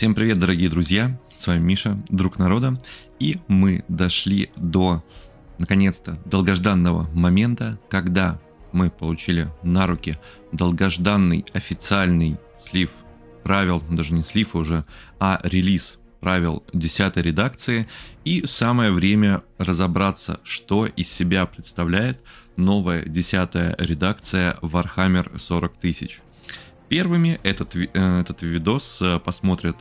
Всем привет, дорогие друзья, с вами Миша, друг народа, и мы дошли до, наконец-то, долгожданного момента, когда мы получили на руки долгожданный официальный слив правил, даже не слив уже, а релиз правил 10-й редакции, и самое время разобраться, что из себя представляет новая 10-я редакция Warhammer 40 тысяч. Первыми этот видос посмотрят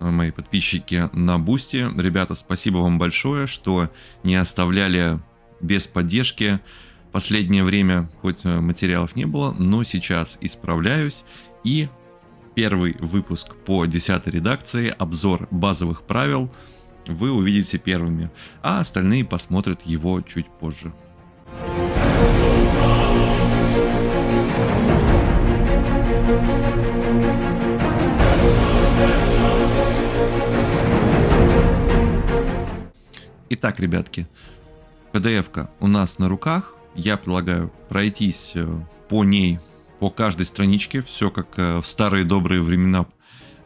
мои подписчики на Бусти. Ребята, спасибо вам большое, что не оставляли без поддержки. Последнее время хоть материалов не было, но сейчас исправляюсь. И первый выпуск по 10-й редакции, обзор базовых правил, вы увидите первыми, а остальные посмотрят его чуть позже. Итак, ребятки, PDF-ка у нас на руках. Я предлагаю пройтись по ней, по каждой страничке. Все как в старые добрые времена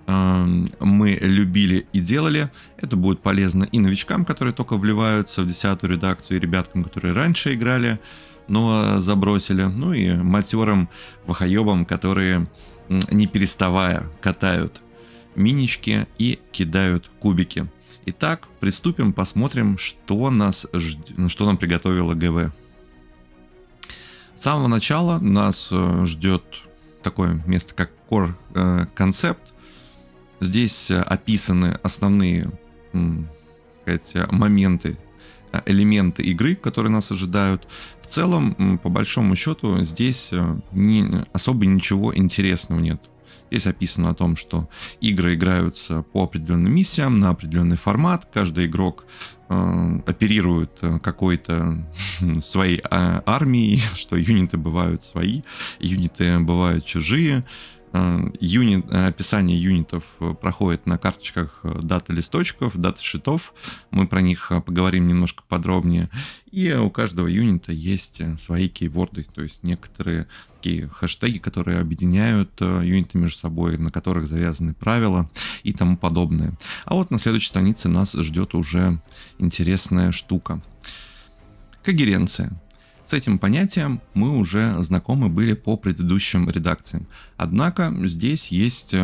мы любили и делали. Это будет полезно и новичкам, которые только вливаются в 10-ю редакцию, и ребяткам, которые раньше играли, но забросили. Ну и матерым вахоебам, которые не переставая катают минички и кидают кубики. Итак, приступим, посмотрим, что нам приготовила ГВ. С самого начала нас ждет такое место, как Core Concept. Здесь описаны основные, так сказать, моменты, элементы игры, которые нас ожидают. В целом, по большому счету, здесь особо ничего интересного нет. Здесь описано о том, что игры играются по определенным миссиям, на определенный формат. Каждый игрок оперирует какой-то своей армией, что юниты бывают свои, юниты бывают чужие. Описание юнитов проходит на карточках даты листочков, даты шитов. Мы про них поговорим немножко подробнее. И у каждого юнита есть свои кейворды, то есть некоторые такие хэштеги, которые объединяют юниты между собой, на которых завязаны правила и тому подобное. А вот на следующей странице нас ждет уже интересная штука. Когеренция. С этим понятием мы уже знакомы были по предыдущим редакциям. Однако здесь есть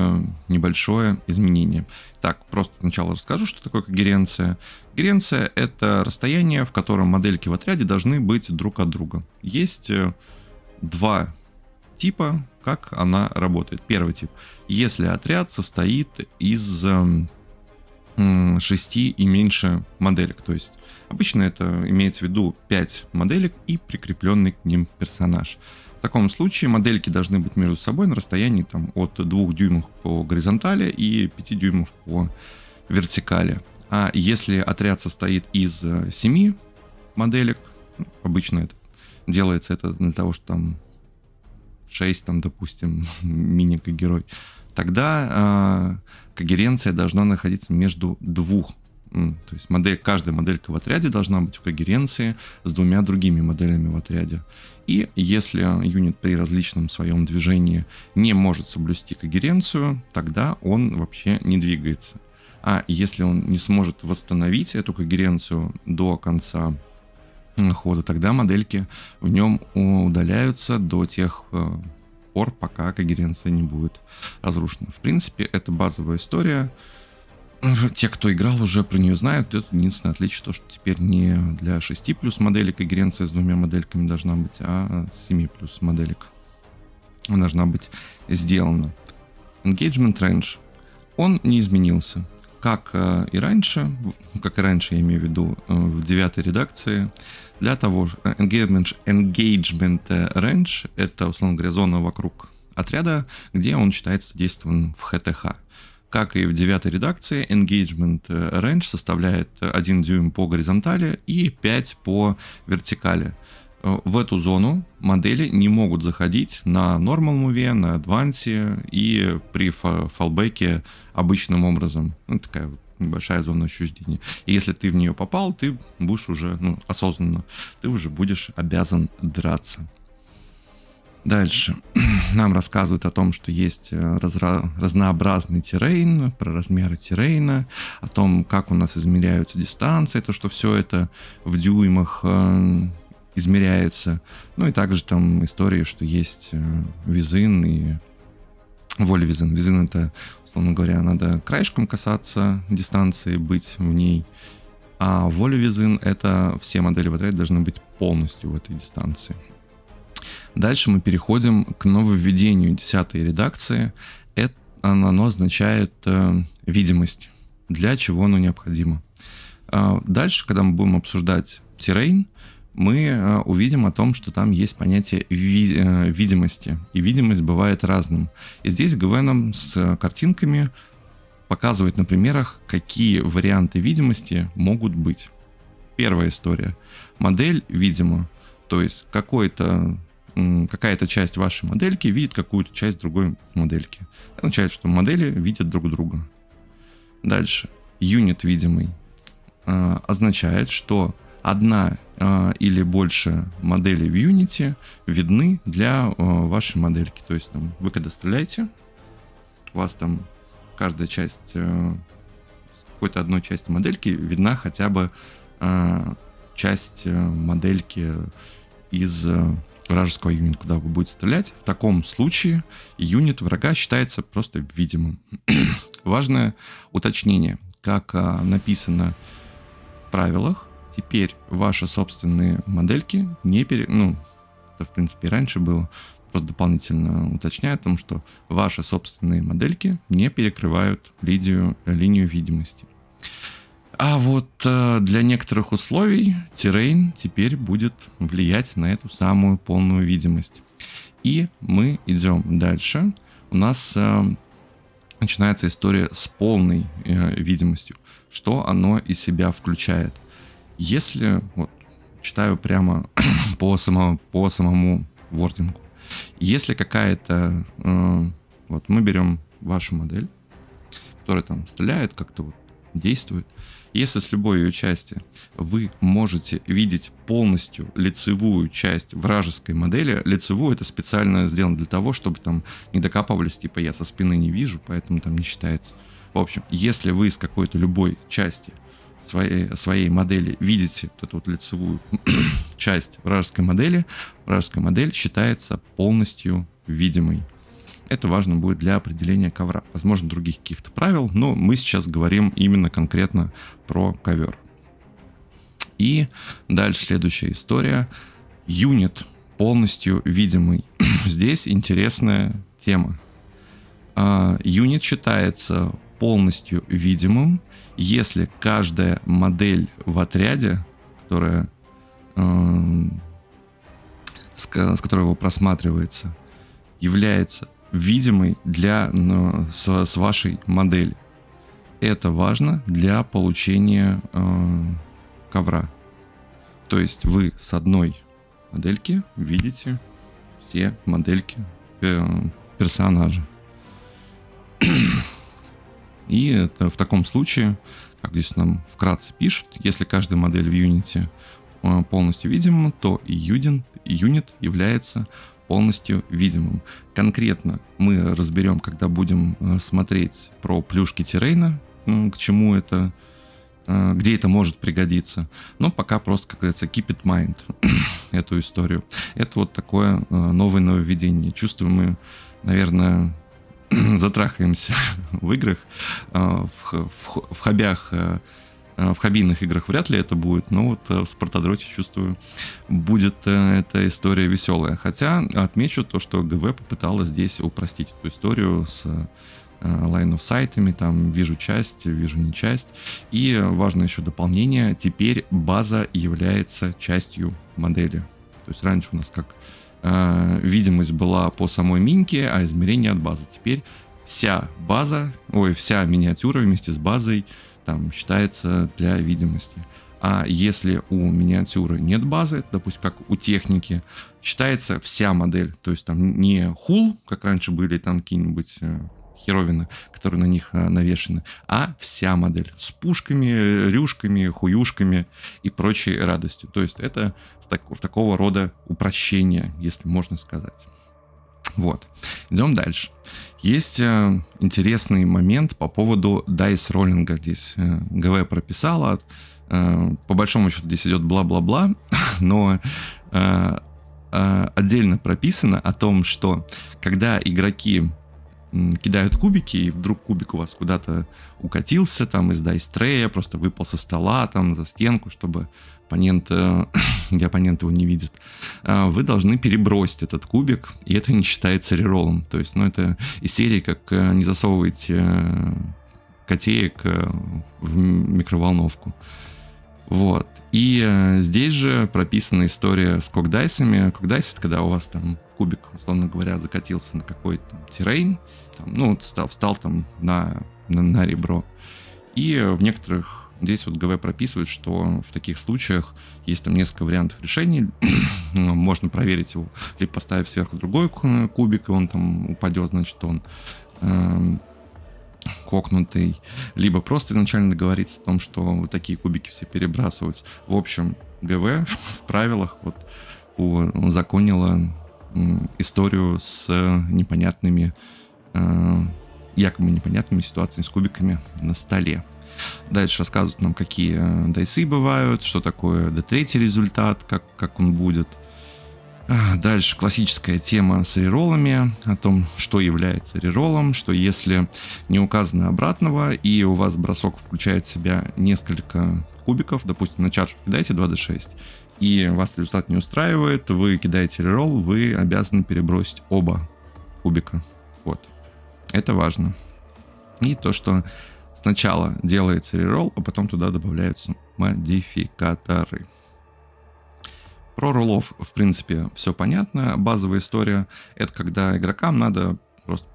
небольшое изменение. Так, просто сначала расскажу, что такое когеренция. Когеренция — это расстояние, в котором модельки в отряде должны быть друг от друга. Есть два типа, как она работает. Первый тип. Если отряд состоит из 6 и меньше моделек, то есть обычно это имеется в виду 5 моделек и прикрепленный к ним персонаж. В таком случае модельки должны быть между собой на расстоянии там, от 2 дюймов по горизонтали и 5 дюймов по вертикали. А если отряд состоит из 7 моделек, обычно это делается для того, что там 6, там, допустим, мини-герой, тогда когеренция должна находиться между двух. То есть каждая моделька в отряде должна быть в когеренции с двумя другими моделями в отряде. И если юнит при различном своем движении не может соблюсти когеренцию, тогда он вообще не двигается. А если он не сможет восстановить эту когеренцию до конца хода, тогда модельки в нем удаляются до тех пор, пока когеренция не будет разрушена. В принципе, это базовая история. Те, кто играл, уже про нее знают. Это единственное отличие, то, что теперь не для 6 плюс моделек когеренция с двумя модельками должна быть, а 7 плюс моделек должна быть сделана. Engagement range. Он не изменился. Как и раньше, я имею в виду, в 9-й редакции, для того же engagement range, это, условно говоря, зона вокруг отряда, где он считается действованным в ХТХ. Как и в 9-й редакции, engagement range составляет 1 дюйм по горизонтали и 5 по вертикали. В эту зону модели не могут заходить на Normal Move, на Advance и при Fallback обычным образом. Ну, такая небольшая зона отчуждения. И если ты в нее попал, ты будешь уже осознанно, ты уже будешь обязан драться. Дальше нам рассказывают о том, что есть разнообразный террейн, про размеры террейна, о том, как у нас измеряются дистанции, то, что все это в дюймах измеряется. Ну и также там истории, что есть визин и воля визин. Визин — это, условно говоря, надо краешком касаться дистанции, быть в ней. А воля визин — это все модели в отряде должны быть полностью в этой дистанции. Дальше мы переходим к нововведению 10-й редакции. Это, оно означает видимость, для чего оно необходимо. Дальше, когда мы будем обсуждать террейн, мы увидим о том, что там есть понятие видимости. И видимость бывает разным. И здесь ГВ нам с картинками показывает на примерах, какие варианты видимости могут быть. Первая история. Модель видима. То есть какая-то часть вашей модельки видит какую-то часть другой модельки. Это означает, что модели видят друг друга. Дальше. Юнит видимый означает, что одна или больше моделей в юните видны для вашей модельки. То есть там, вы когда стреляете, у вас там каждая часть какой-то одной части модельки видна хотя бы часть модельки из вражеского юнита, куда вы будете стрелять. В таком случае юнит врага считается просто видимым. Важное уточнение. Как написано в правилах, теперь ваши собственные модельки не это, в принципе, и раньше было, просто дополнительно уточняю о том, что ваши собственные модельки не перекрывают линию видимости. А вот для некоторых условий террейн теперь будет влиять на эту самую полную видимость. И мы идем дальше. У нас начинается история с полной видимостью. Что оно из себя включает? Если, вот, читаю прямо по самому вордингу. Если какая-то... вот мы берем вашу модель, которая там стреляет, как-то вот действует. Если с любой ее части вы можете видеть полностью лицевую часть вражеской модели, лицевую — это специально сделано для того, чтобы там не докапывались, типа я со спины не вижу, поэтому там не считается. В общем, если вы с какой-то любой части своей модели видите вот эту вот лицевую часть вражеской модели, вражеская модель считается полностью видимой. Это важно будет для определения ковра. Возможно, других каких-то правил, но мы сейчас говорим именно конкретно про ковер. И дальше следующая история. Юнит полностью видимый. Здесь интересная тема. Юнит считается полностью видимым, если каждая модель в отряде, которая, с которой его просматривается, является видимой с вашей модели. Это важно для получения ковра. То есть вы с одной модельки видите все модельки персонажа. И это в таком случае, как здесь нам вкратце пишут, если каждая модель в юните полностью видима, то и юнит является полностью видимым. Конкретно мы разберем, когда будем смотреть про плюшки террейна, к чему это, где это может пригодиться. Но пока просто, как говорится, keep it mind эту историю. Это вот такое новое нововведение. Чувствую, мы, наверное, затрахаемся в играх, в хобях, в хоббийных играх вряд ли это будет, но вот в Спартадроте, чувствую, будет эта история веселая. Хотя отмечу то, что ГВ попыталась здесь упростить эту историю с line of sight'ами, там вижу часть, вижу не часть. И важное еще дополнение, теперь база является частью модели. То есть раньше у нас как видимость была по самой миньке, а измерение от базы. Теперь вся миниатюра вместе с базой там считается для видимости. А если у миниатюры нет базы, допустим, как у техники, считается вся модель. То есть там не хул, как раньше были там какие-нибудь херовины, которые на них навешены, а вся модель с пушками, рюшками, хуюшками и прочей радостью. То есть это такого рода упрощение, если можно сказать. Вот. Идем дальше. Есть интересный момент по поводу дайс-роллинга. Здесь ГВ прописала. По большому счету здесь идет бла-бла-бла, но отдельно прописано о том, что когда игроки кидают кубики, и вдруг кубик у вас куда-то укатился, там, из дайстрея, просто выпал со стола, там, за стенку, чтобы оппонент, где оппонент его не видит, вы должны перебросить этот кубик, и это не считается реролом. То есть, ну, это из серии, как не засовывайте котеек в микроволновку. Вот. И здесь же прописана история с кокдайсами. Кокдайс — это когда у вас там кубик, условно говоря, закатился на какой-то террейн, там, ну, встал там на ребро. И в некоторых, здесь вот ГВ прописывает, что в таких случаях есть там несколько вариантов решений. Можно проверить его, либо поставив сверху другой кубик, и он там упадет, значит, он кокнутый, либо просто изначально договориться о том, что вот такие кубики все перебрасываются. В общем, ГВ в правилах вот узаконила историю с непонятными, якобы непонятными ситуациями с кубиками на столе. Дальше рассказывают нам, какие дайсы бывают, что такое D3 результат, как он будет. Дальше классическая тема с рероллами, о том, что является рероллом, что если не указано обратного, и у вас бросок включает в себя несколько кубиков, допустим, на чаршу кидаете 2d6, и вас результат не устраивает, вы кидаете реролл, вы обязаны перебросить оба кубика. Вот. Это важно. И то, что сначала делается реролл, а потом туда добавляются модификаторы. Про рулов, в принципе, все понятно. Базовая история — это когда игрокам надо просто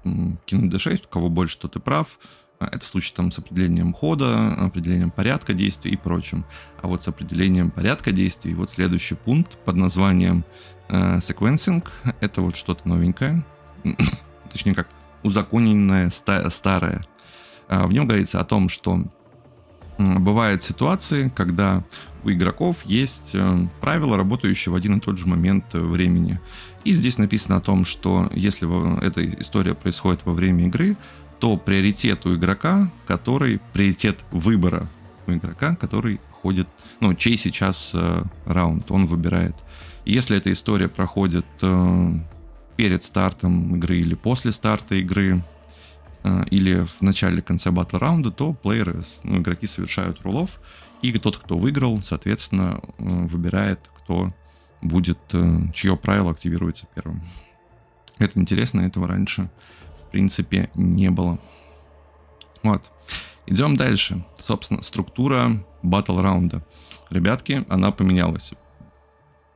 кинуть D6, у кого больше, тот и прав. Это случай там с определением хода, определением порядка действий и прочим. А вот с определением порядка действий, вот следующий пункт под названием секвенсинг. Это вот что-то новенькое, точнее как узаконенное старое. В нем говорится о том, что бывают ситуации, когда у игроков есть правила, работающие в один и тот же момент времени. И здесь написано о том, что если эта история происходит во время игры, то приоритет у игрока, который... Приоритет выбора у игрока, который ходит... Ну, чей сейчас раунд он выбирает. И если эта история проходит перед стартом игры или после старта игры, или в начале-конце батл раунда, то плееры, ну, игроки совершают рулов, и тот, кто выиграл, соответственно, выбирает, кто будет, чье правило активируется первым. Это интересно, этого раньше, в принципе, не было. Вот. Идем дальше. Собственно, структура батл раунда. Ребятки, она поменялась.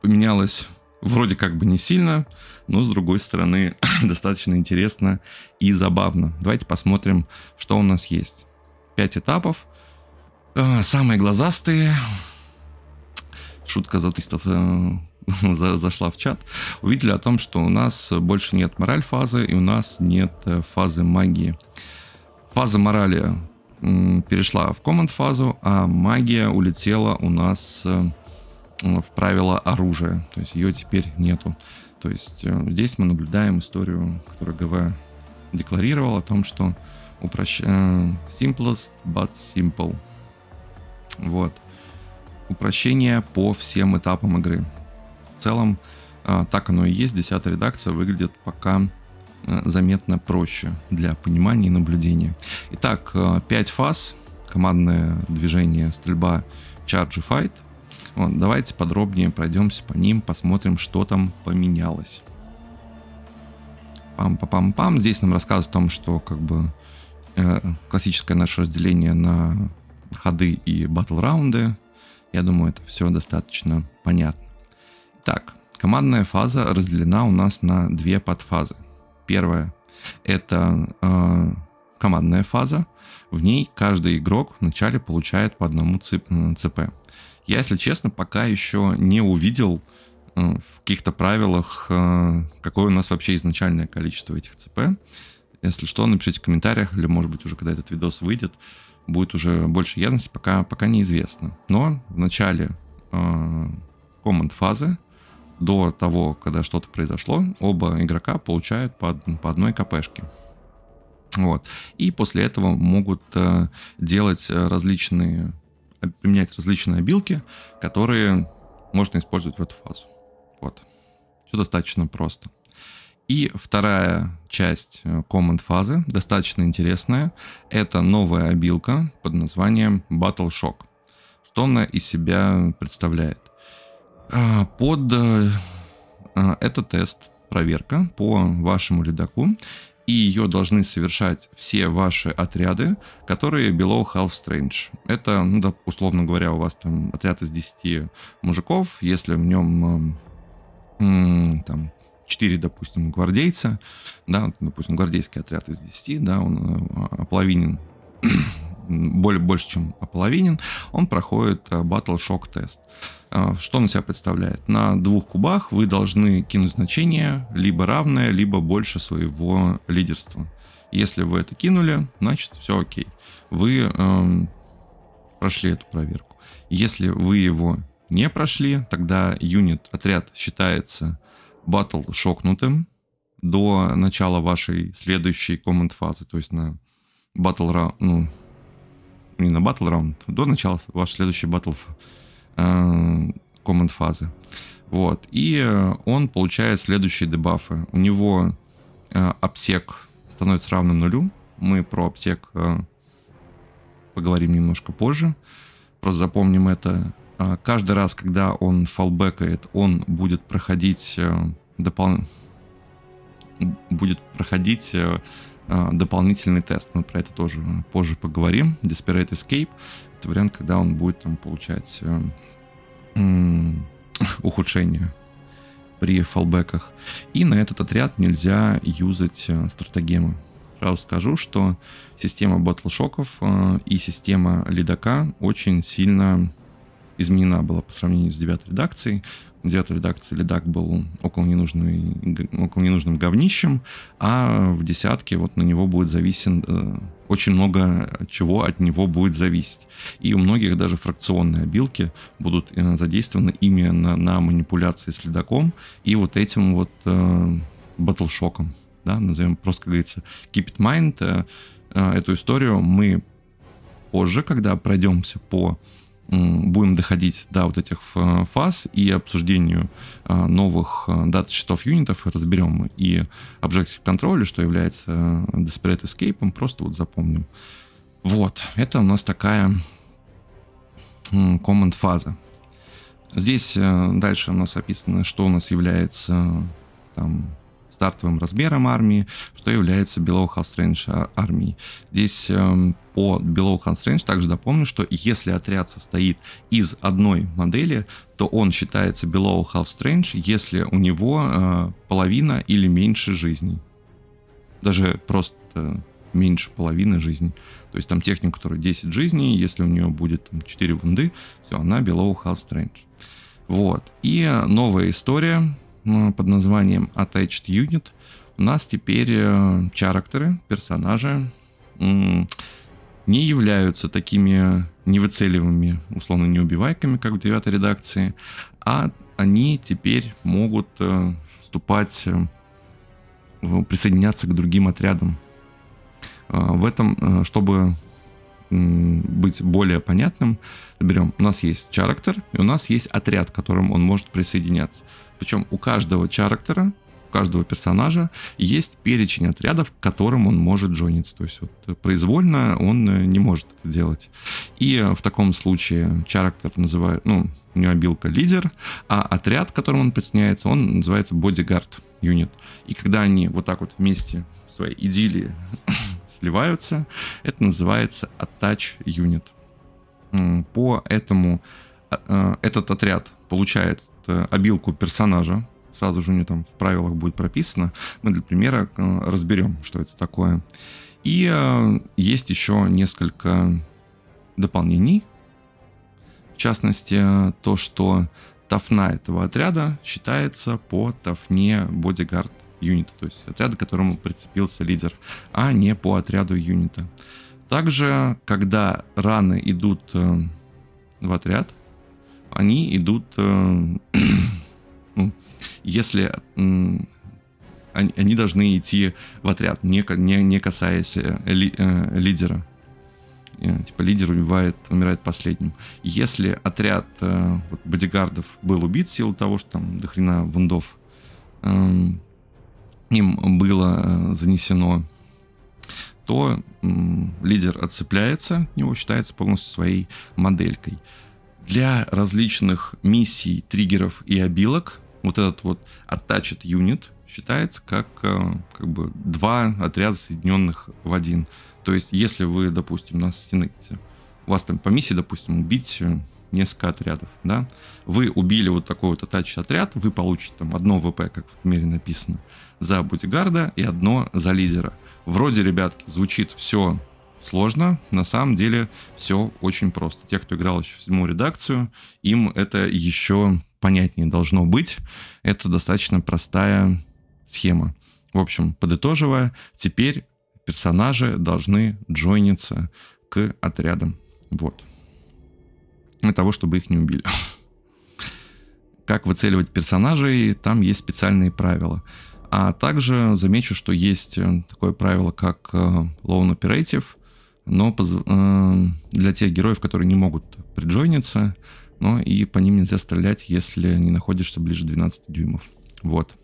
Поменялась вроде как бы не сильно, но с другой стороны достаточно интересно и забавно. Давайте посмотрим, что у нас есть. 5 этапов. Самые глазастые. Шутка затыстов зашла в чат. Увидели о том, что у нас больше нет мораль фазы и у нас нет фазы магии. Фаза морали перешла в команд фазу, а магия улетела у нас в правило оружия, то есть ее теперь нету. То есть здесь мы наблюдаем историю, которую ГВ декларировал о том, что simplest but simple. Вот. Упрощение по всем этапам игры. В целом так оно и есть. 10-я редакция выглядит пока заметно проще для понимания и наблюдения. Итак, 5 фаз. Командное движение, стрельба, charge и fight. Вот, давайте подробнее пройдемся по ним, посмотрим, что там поменялось. Пам-пам-пам. Здесь нам рассказывают о том, что как бы классическое наше разделение на ходы и батл-раунды. Я думаю, это все достаточно понятно. Так, командная фаза разделена у нас на 2 подфазы. Первая — это командная фаза. В ней каждый игрок вначале получает по одному ЦП. Я, если честно, пока еще не увидел в каких-то правилах, какое у нас вообще изначальное количество этих ЦП. Если что, напишите в комментариях, или, может быть, уже когда этот видос выйдет, будет уже больше ясности, пока неизвестно. Но в начале команд-фазы до того, когда что-то произошло, оба игрока получают по одной КПшке. Вот. И после этого могут делать различные, применять различные обилки, которые можно использовать в эту фазу. Вот. Все достаточно просто. И вторая часть команд фазы, достаточно интересная, это новая обилка под названием Battle Shock. Что она из себя представляет? Под это тест, проверка по вашему ледаку, и ее должны совершать все ваши отряды, которые below half strange. Это, ну, да, условно говоря, у вас там отряд из 10 мужиков, если в нем там 4, допустим, гвардейца, да, допустим, гвардейский отряд из 10, да, он ополовинен, больше, чем ополовинен, он проходит Battle Shock тест. Что он себя представляет? На 2 кубах вы должны кинуть значение либо равное, либо больше своего лидерства. Если вы это кинули, значит все окей. Вы прошли эту проверку. Если вы его не прошли, тогда отряд считается Battle шокнутым до начала вашей следующей команд фазы, то есть на Battle round, не на Battle round, до начала вашей следующей Battle команд фазы. Вот. И он получает следующие дебафы. У него обсек становится равным 0. Мы про обсек поговорим немножко позже. Просто запомним это. Каждый раз, когда он фалбэкает, он будет проходить дополнительный тест. Мы про это тоже позже поговорим. Desperate Escape — это вариант, когда он будет там получать ухудшение при фалбэках. И на этот отряд нельзя юзать стратегемы. Сразу скажу, что система батлшоков и система лидака очень сильно изменена была по сравнению с 9-й редакцией. В 9-й редакции лидак был около ненужным говнищем, а в 10-ке вот на него будет зависен, очень много чего от него будет зависеть. И у многих даже фракционные обилки будут задействованы именно на манипуляции с лидаком и вот этим вот батлшоком. Да, назовем просто, как говорится, keep it mind. Эту историю мы позже, когда пройдемся будем доходить до вот этих фаз и обсуждению новых дат счетов юнитов, разберем мы и Objective Control, что является Desperate Escape, просто вот запомним. Вот, это у нас такая команд фаза. Здесь дальше у нас описано, что у нас является там стартовым размером армии, что является below half range армией. Здесь по below half range также напомню, что если отряд состоит из одной модели, то он считается below half range, если у него половина или меньше жизни. Даже просто меньше половины жизни. То есть там техник, который 10 жизней, если у нее будет там, 4 вунды, все, она below half range. Вот. И новая история под названием Attached Unit. У нас теперь характеры, персонажи не являются такими невыцеливыми, условно неубивайками, как в 9-й редакции, а они теперь могут вступать, присоединяться к другим отрядам. В этом, чтобы быть более понятным, берем, у нас есть характер и у нас есть отряд, к которому он может присоединяться. Причем у каждого характера, у каждого персонажа есть перечень отрядов, к которым он может джойниться. То есть вот, произвольно он не может это делать. И в таком случае характер называют, у него обилка лидер, а отряд, к которому он присоединяется, он называется Bodyguard unit. И когда они вот так вот вместе в своей идиллии сливаются, это называется Attached unit. По этому этот отряд получает обилку персонажа. Сразу же у нее там в правилах будет прописано. Мы для примера разберем, что это такое. И есть еще несколько дополнений. В частности, то, что тафна этого отряда считается по тафне бодигард юнита. То есть отряда, к которому прицепился лидер, а не по отряду юнита. Также, когда раны идут в отряд, они идут если они должны идти в отряд, не касаясь лидера. Типа лидер умирает последним. Если отряд бодигардов был убит в силу того, что там дохрена вундов, им было занесено, то лидер отцепляется, его считается полностью своей моделькой. Для различных миссий, триггеров и обилок вот этот вот Attached Unit считается как бы два отряда, соединенных в один. То есть, если вы, допустим, на стены, у вас там по миссии, допустим, убить несколько отрядов, да, вы убили вот такой вот Attached отряд, вы получите там 1 ВП, как в примере написано, за бодигарда и 1 за лидера. Вроде, ребятки, звучит все сложно, на самом деле все очень просто. Те, кто играл еще в 7-ю редакцию, им это еще понятнее должно быть. Это достаточно простая схема. В общем, подытоживая, теперь персонажи должны джойниться к отрядам. Вот. Для того, чтобы их не убили. Как выцеливать персонажей, там есть специальные правила. А также замечу, что есть такое правило, как Lone Operative, но для тех героев, которые не могут приджойниться, но и по ним нельзя стрелять, если не находишься ближе 12 дюймов. Вот.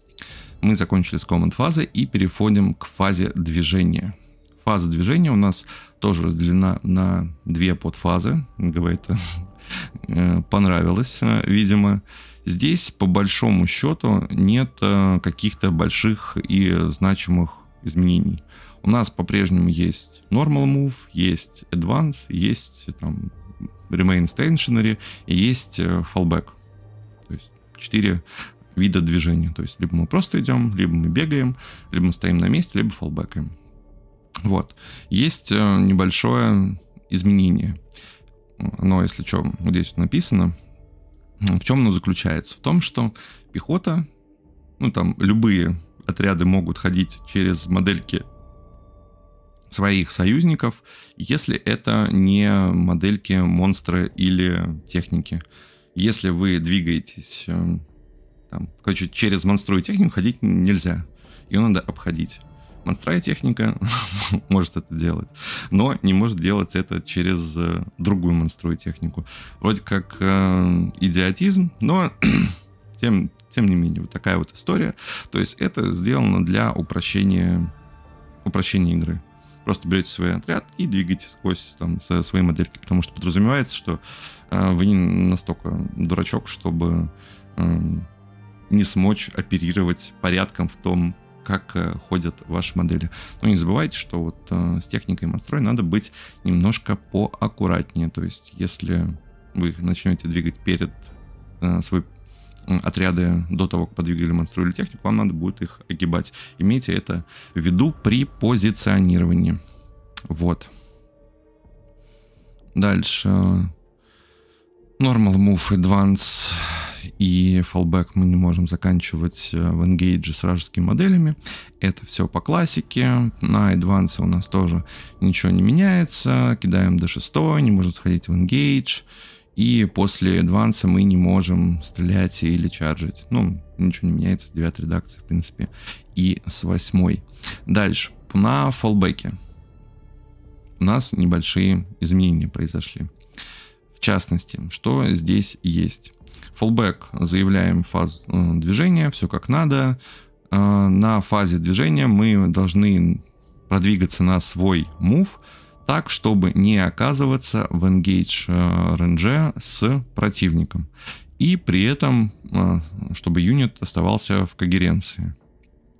Мы закончили с команд фазы и переходим к фазе движения. Фаза движения у нас тоже разделена на 2 подфазы. Говорит, понравилось, видимо. Здесь, по большому счету, нет каких-то больших и значимых изменений. У нас по-прежнему есть Normal Move, есть Advance, есть там Remain Stationary и есть Fallback. То есть 4 вида движения. То есть либо мы просто идем, либо мы бегаем, либо мы стоим на месте, либо фаллбэкаем. Вот. Есть небольшое изменение. Но, если что, вот здесь написано. В чем оно заключается? В том, что пехота, ну там любые отряды могут ходить через модельки своих союзников, если это не модельки, монстры или техники. Если вы двигаетесь там, короче, через монстру и технику ходить нельзя. Ее надо обходить. Монстра и техника может это делать, но не может делать это через другую монстру и технику. Вроде как идиотизм, но тем не менее вот такая вот история. То есть это сделано для упрощения игры. Просто берете свой отряд и двигаете сквозь там свои модельки, потому что подразумевается, что вы не настолько дурачок, чтобы не смочь оперировать порядком в том, как ходят ваши модели. Но не забывайте, что вот с техникой монстрой надо быть немножко поаккуратнее. То есть, если вы начнете двигать перед свои отряды до того, как подвигали монстру или технику, вам надо будет их огибать. Имейте это в виду при позиционировании. Вот. Дальше. Normal Move, Advance и Fallback мы не можем заканчивать в Engage с вражескими моделями. Это все по классике. На Advance у нас тоже ничего не меняется. Кидаем D6, не можем сходить в Engage. И после Advance мы не можем стрелять или чаржить. Ну, ничего не меняется с 9 редакции, в принципе, и с 8. Дальше. На Fallback у нас небольшие изменения произошли. В частности, что здесь есть? Фоллбэк заявляем фазу движения, все как надо. На фазе движения мы должны продвигаться на свой мув так, чтобы не оказываться в engage рейнже с противником. И при этом, чтобы юнит оставался в когеренции.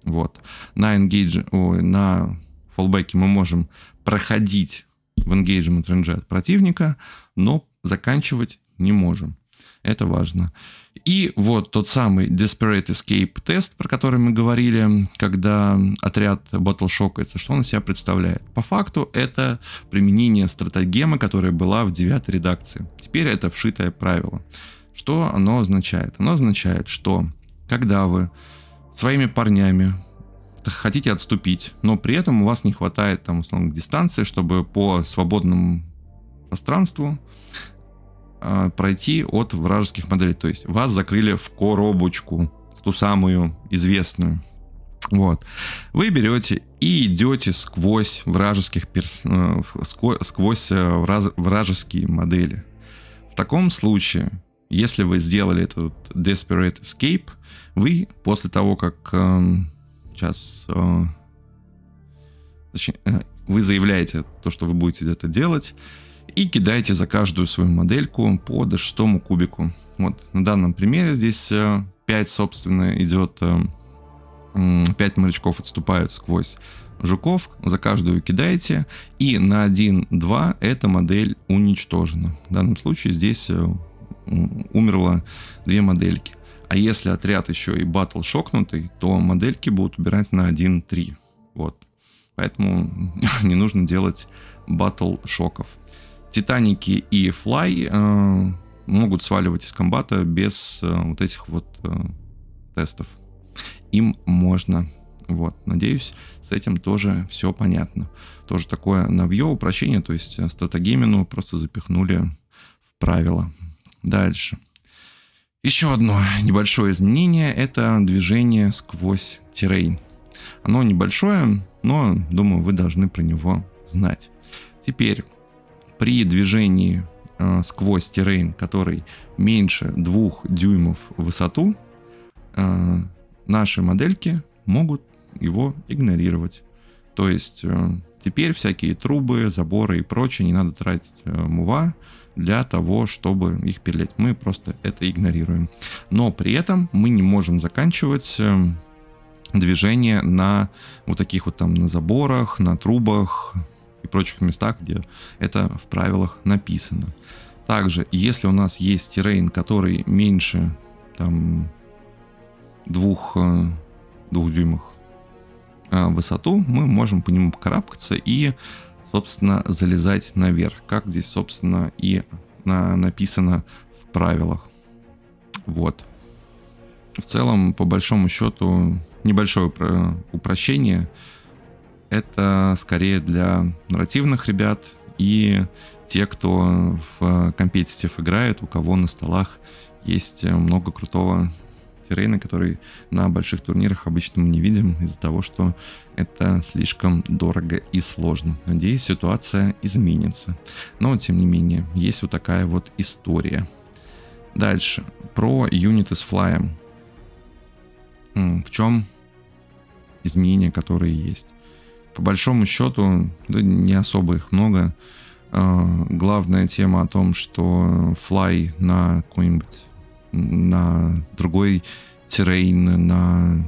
Вот. На фоллбэке мы можем проходить в engagement рейнже от противника, но заканчивать не можем. Это важно. И вот тот самый Desperate Escape тест, про который мы говорили, когда отряд Battle шокается, что он из себя представляет? По факту это применение стратегемы, которая была в 9 редакции. Теперь это вшитое правило. Что оно означает? Оно означает, что когда вы своими парнями хотите отступить, но при этом у вас не хватает там условно дистанции, чтобы по свободному пространству пройти от вражеских моделей. То есть вас закрыли в коробочку. ту самую известную. Вот. Вы берете и идете сквозь вражеских сквозь вражеские модели. В таком случае, если вы сделали этот Desperate Escape, вы после того, как вы заявляете то, что вы будете это делать, и кидаете за каждую свою модельку по d6 кубику. Вот. На данном примере здесь 5, собственно, идет... 5 морячков отступают сквозь жуков, за каждую кидаете, и на 1-2 эта модель уничтожена. В данном случае здесь умерло 2 модельки. А если отряд еще и батл шокнутый, то модельки будут убирать на 1-3. Вот. Поэтому не нужно делать батл шоков. Титаники и флай могут сваливать из комбата без вот этих вот тестов. Им можно. Вот, надеюсь, с этим тоже все понятно. Тоже такое навье, упрощение, то есть стратегемину просто запихнули в правила. Дальше. Еще одно небольшое изменение — это движение сквозь террейн. Оно небольшое, но, думаю, вы должны про него знать. Теперь при движении сквозь террейн, который меньше 2 дюймов в высоту, наши модельки могут его игнорировать. То есть теперь всякие трубы, заборы и прочее не надо тратить мува для того, чтобы их пилить. Мы просто это игнорируем. Но при этом мы не можем заканчивать движение на вот таких вот там на заборах, на трубах и прочих местах, где это в правилах написано. Также, если у нас есть террейн, который меньше там 2 дюймов в высоту, мы можем по нему карабкаться и, собственно, залезать наверх, как здесь, собственно, и написано в правилах. Вот. В целом, по большому счету, небольшое упрощение. Это скорее для нарративных ребят и те, кто в компетитив играет, у кого на столах есть много крутого террейна, который на больших турнирах обычно мы не видим из-за того, что это слишком дорого и сложно. Надеюсь, ситуация изменится. Но, тем не менее, есть вот такая вот история. Дальше. Про юниты с флаем. В чем изменения, которые есть? По большому счету, да, не особо их много. Главная тема о том, что флай на какой-нибудь, на другой террейн, на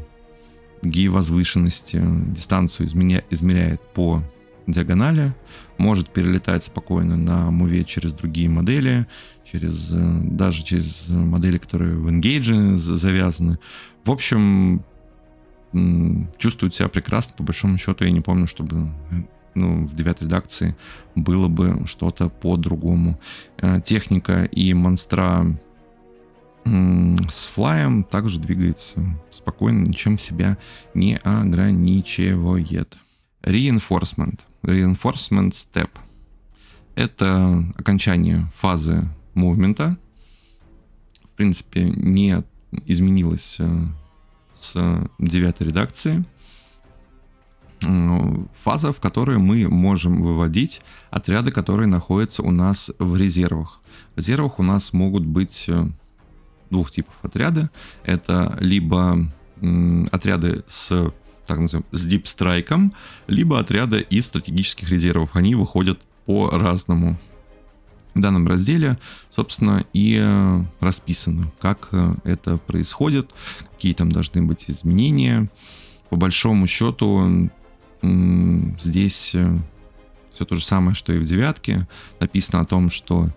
другие возвышенности дистанцию измеряет по диагонали, может перелетать спокойно на муве через другие модели, через, даже через модели, которые в Engage завязаны. В общем, чувствует себя прекрасно. По большому счету я не помню, чтобы... в 9 редакции было бы что-то по-другому. Техника и монстра с флаем также двигается спокойно, ничем себя не ограничивает. Reinforcement. Reinforcement step. Это окончание фазы мувмента. В принципе, не изменилось с 9 редакции. Фаза, в которой мы можем выводить отряды, которые находятся у нас в резервах. В резервах у нас могут быть двух типов отряда. Это либо отряды с, так называемым, с Deep Strike'ом, либо отряды из стратегических резервов. Они выходят по-разному. В данном разделе, собственно, и расписано, как это происходит, какие там должны быть изменения. По большому счету, здесь все то же самое, что и в 9. Написано о том, что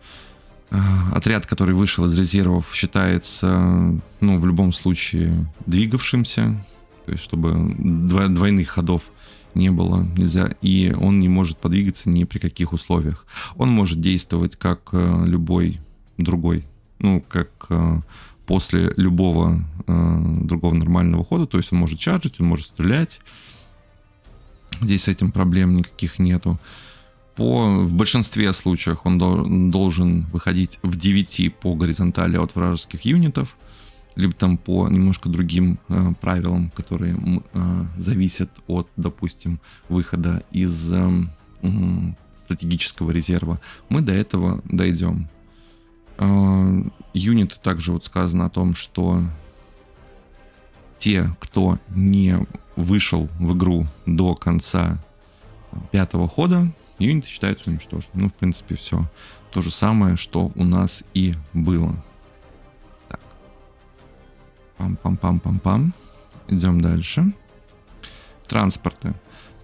отряд, который вышел из резервов, считается, ну, в любом случае двигавшимся, то есть чтобы двойных ходов не было, нельзя, и он не может подвигаться ни при каких условиях. Он может действовать как любой другой, ну, как после любого другого нормального хода, то есть он может чарджить, он может стрелять. Здесь с этим проблем никаких нету. В большинстве случаев он должен выходить в 9 по горизонтали от вражеских юнитов, либо там по немножко другим правилам, которые зависят от, допустим, выхода из стратегического резерва, мы до этого дойдем. Юниты также вот сказано о том, что те, кто не вышел в игру до конца пятого хода, юниты считаются уничтоженными. Ну, в принципе, все. То же самое, что у нас и было. Так. Пам-пам-пам-пам-пам. Идем дальше. Транспорты.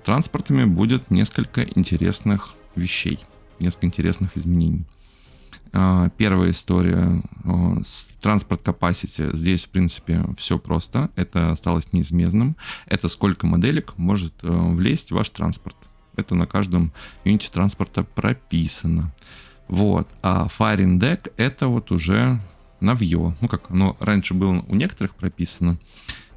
С транспортами будет несколько интересных вещей. Несколько интересных изменений. Первая история. Транспорт capacity. Здесь, в принципе, все просто. Это осталось неизменным. Это сколько моделек может влезть в ваш транспорт. Это на каждом юните транспорта прописано. Вот. А Firing Deck это вот уже новье. Ну, как оно раньше было у некоторых прописано.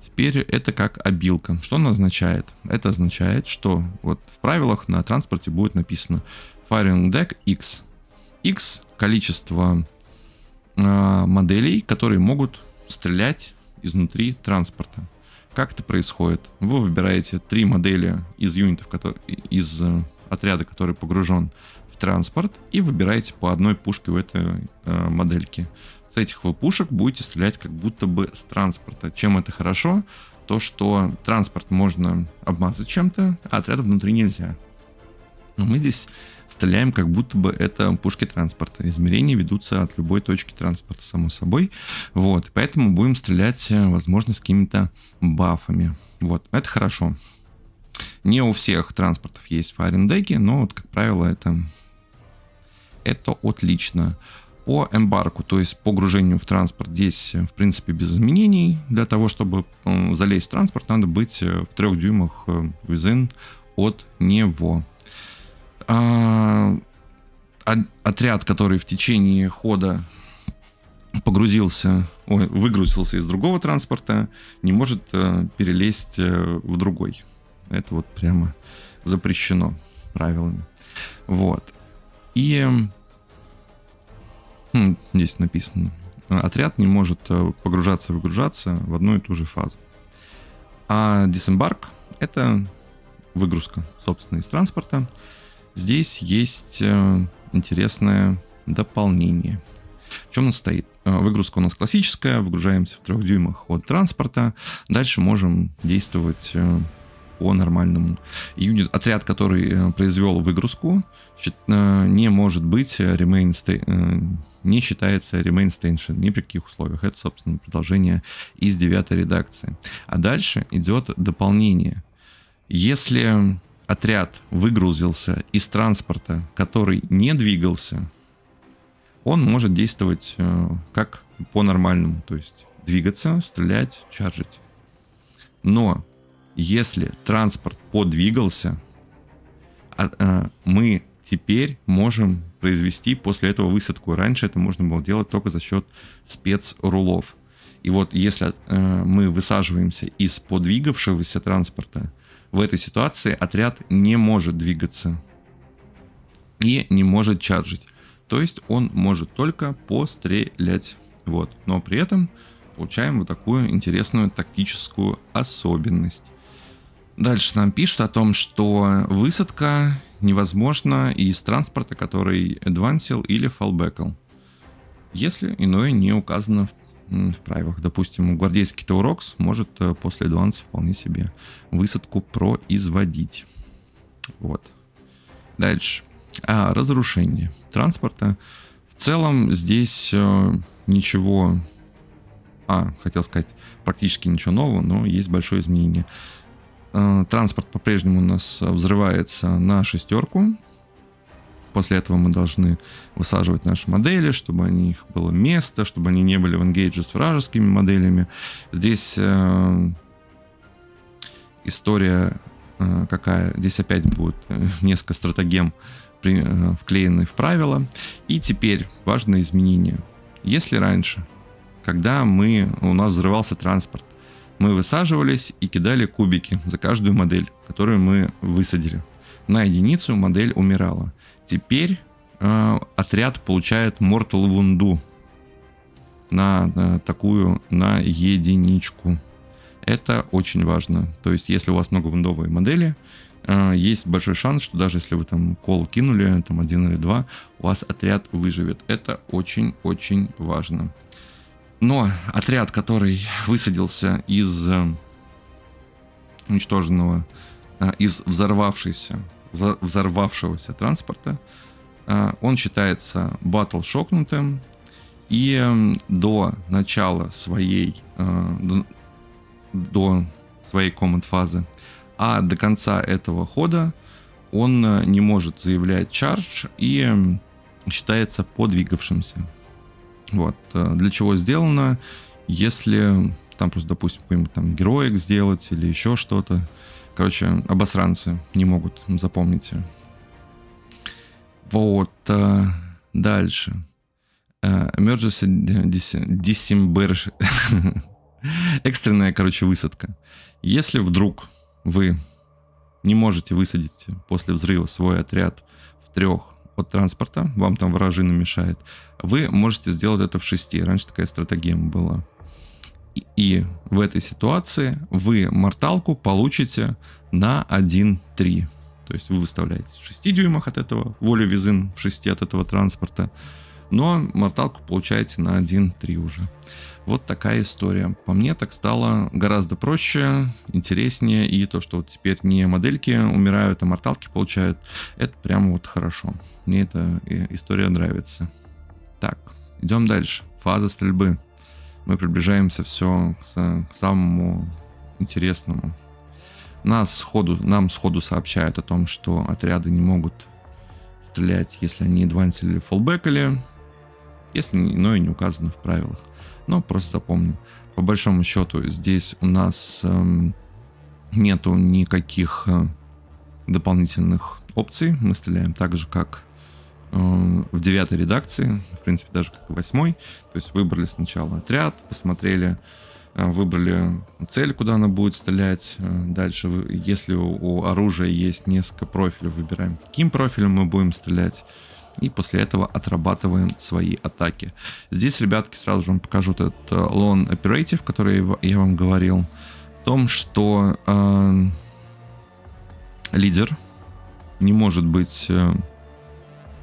Теперь это как обилка. Что она означает? Это означает, что вот в правилах на транспорте будет написано Firing Deck X. X количество моделей, которые могут стрелять изнутри транспорта. Как это происходит? Вы выбираете 3 модели из юнитов, из отряда, который погружен в транспорт, и выбираете по одной пушке в этой модельке. С этих вы пушек будете стрелять как будто бы с транспорта. Чем это хорошо? То, что транспорт можно обмазать чем-то, а отряда внутри нельзя. Но мы здесь стреляем, как будто бы это пушки транспорта. Измерения ведутся от любой точки транспорта, само собой. Вот, поэтому будем стрелять, возможно, с какими-то бафами. Вот, это хорошо. Не у всех транспортов есть файрингдеки, но, вот, как правило, это отлично. По эмбарку, то есть по погружению в транспорт, здесь, в принципе, без изменений. Для того, чтобы залезть в транспорт, надо быть в 3 дюймах within от него. Отряд, который в течение хода выгрузился из другого транспорта, не может перелезть в другой. Это вот прямо запрещено правилами. Вот. И здесь написано. Отряд не может погружаться и выгружаться в одну и ту же фазу. А Disembark — это выгрузка, собственно, из транспорта. Здесь есть интересное дополнение. В чем он состоит? Выгрузка у нас классическая. Выгружаемся в 3 дюймах от транспорта. Дальше можем действовать по-нормальному. Отряд, который произвел выгрузку, не может быть не считается remain station ни при каких условиях. Это, собственно, продолжение из 9-й редакции. А дальше идет дополнение. Если отряд выгрузился из транспорта, который не двигался, он может действовать как по-нормальному. То есть двигаться, стрелять, чаржить. Но если транспорт подвигался, мы теперь можем произвести после этого высадку. Раньше это можно было делать только за счет спецрулов. И вот если мы высаживаемся из подвигавшегося транспорта, в этой ситуации отряд не может двигаться и не может чарджить. То есть он может только пострелять. Вот. Но при этом получаем вот такую интересную тактическую особенность. Дальше нам пишут о том, что высадка невозможна из транспорта, который адвансил или фалбекал, если иное не указано в правилах. Допустим, гвардейский Таурокс может после адванса вполне себе высадку производить. Вот. Дальше. Разрушение транспорта. В целом здесь ничего... хотел сказать, практически ничего нового, но есть большое изменение. Транспорт по-прежнему у нас взрывается на 6. После этого мы должны высаживать наши модели, чтобы у них было место, чтобы они не были в энгейдже с вражескими моделями. Здесь история какая? Здесь опять будет несколько стратегем вклеены в правила. И теперь важное изменение. Если раньше, когда у нас взрывался транспорт, мы высаживались и кидали кубики за каждую модель, которую мы высадили. На единицу модель умирала. Теперь отряд получает Mortal Wound. на такую, на единичку. Это очень важно. То есть, если у вас много вундовые модели, есть большой шанс, что даже если вы там кол кинули, там 1 или 2, у вас отряд выживет. Это очень-очень важно. Но отряд, который высадился из уничтоженного, из взорвавшегося транспорта, он считается батл шокнутым, и до начала своей команд фазы, а до конца этого хода он не может заявлять чардж и считается подвигавшимся. Вот. Для чего сделано? Если там просто, допустим, какой-нибудь там героик сделать или еще что-то. Короче, обосранцы не могут, запомните. Вот. Дальше. Emergency Disembark. Экстренная, короче, высадка. Если вдруг вы не можете высадить после взрыва свой отряд в 3 от транспорта, вам там вражина мешает, вы можете сделать это в 6. Раньше такая стратегия была. И в этой ситуации вы морталку получите на 1-3. То есть вы выставляете в 6 дюймах от этого, волю визин в 6 от этого транспорта, но морталку получаете на 1-3 уже. Вот такая история. По мне так стало гораздо проще, интереснее. И то, что вот теперь не модельки умирают, а морталки получают, это прямо вот хорошо. Мне эта история нравится. Так, идем дальше. Фаза стрельбы. Мы приближаемся все к самому интересному. Нам сходу сообщают о том, что отряды не могут стрелять, если они адвансили или фоллбэкали, если но и не указано в правилах. Но просто запомним. По большому счету здесь у нас нету никаких дополнительных опций. Мы стреляем так же, как в 9 редакции, в принципе, даже как и в 8. То есть выбрали сначала отряд, посмотрели, выбрали цель, куда она будет стрелять. Дальше, если у оружия есть несколько профилей, выбираем, каким профилем мы будем стрелять. И после этого отрабатываем свои атаки. Здесь, ребятки, сразу же вам покажу этот Lone Operative, который я вам говорил. О том, что лидер не может быть...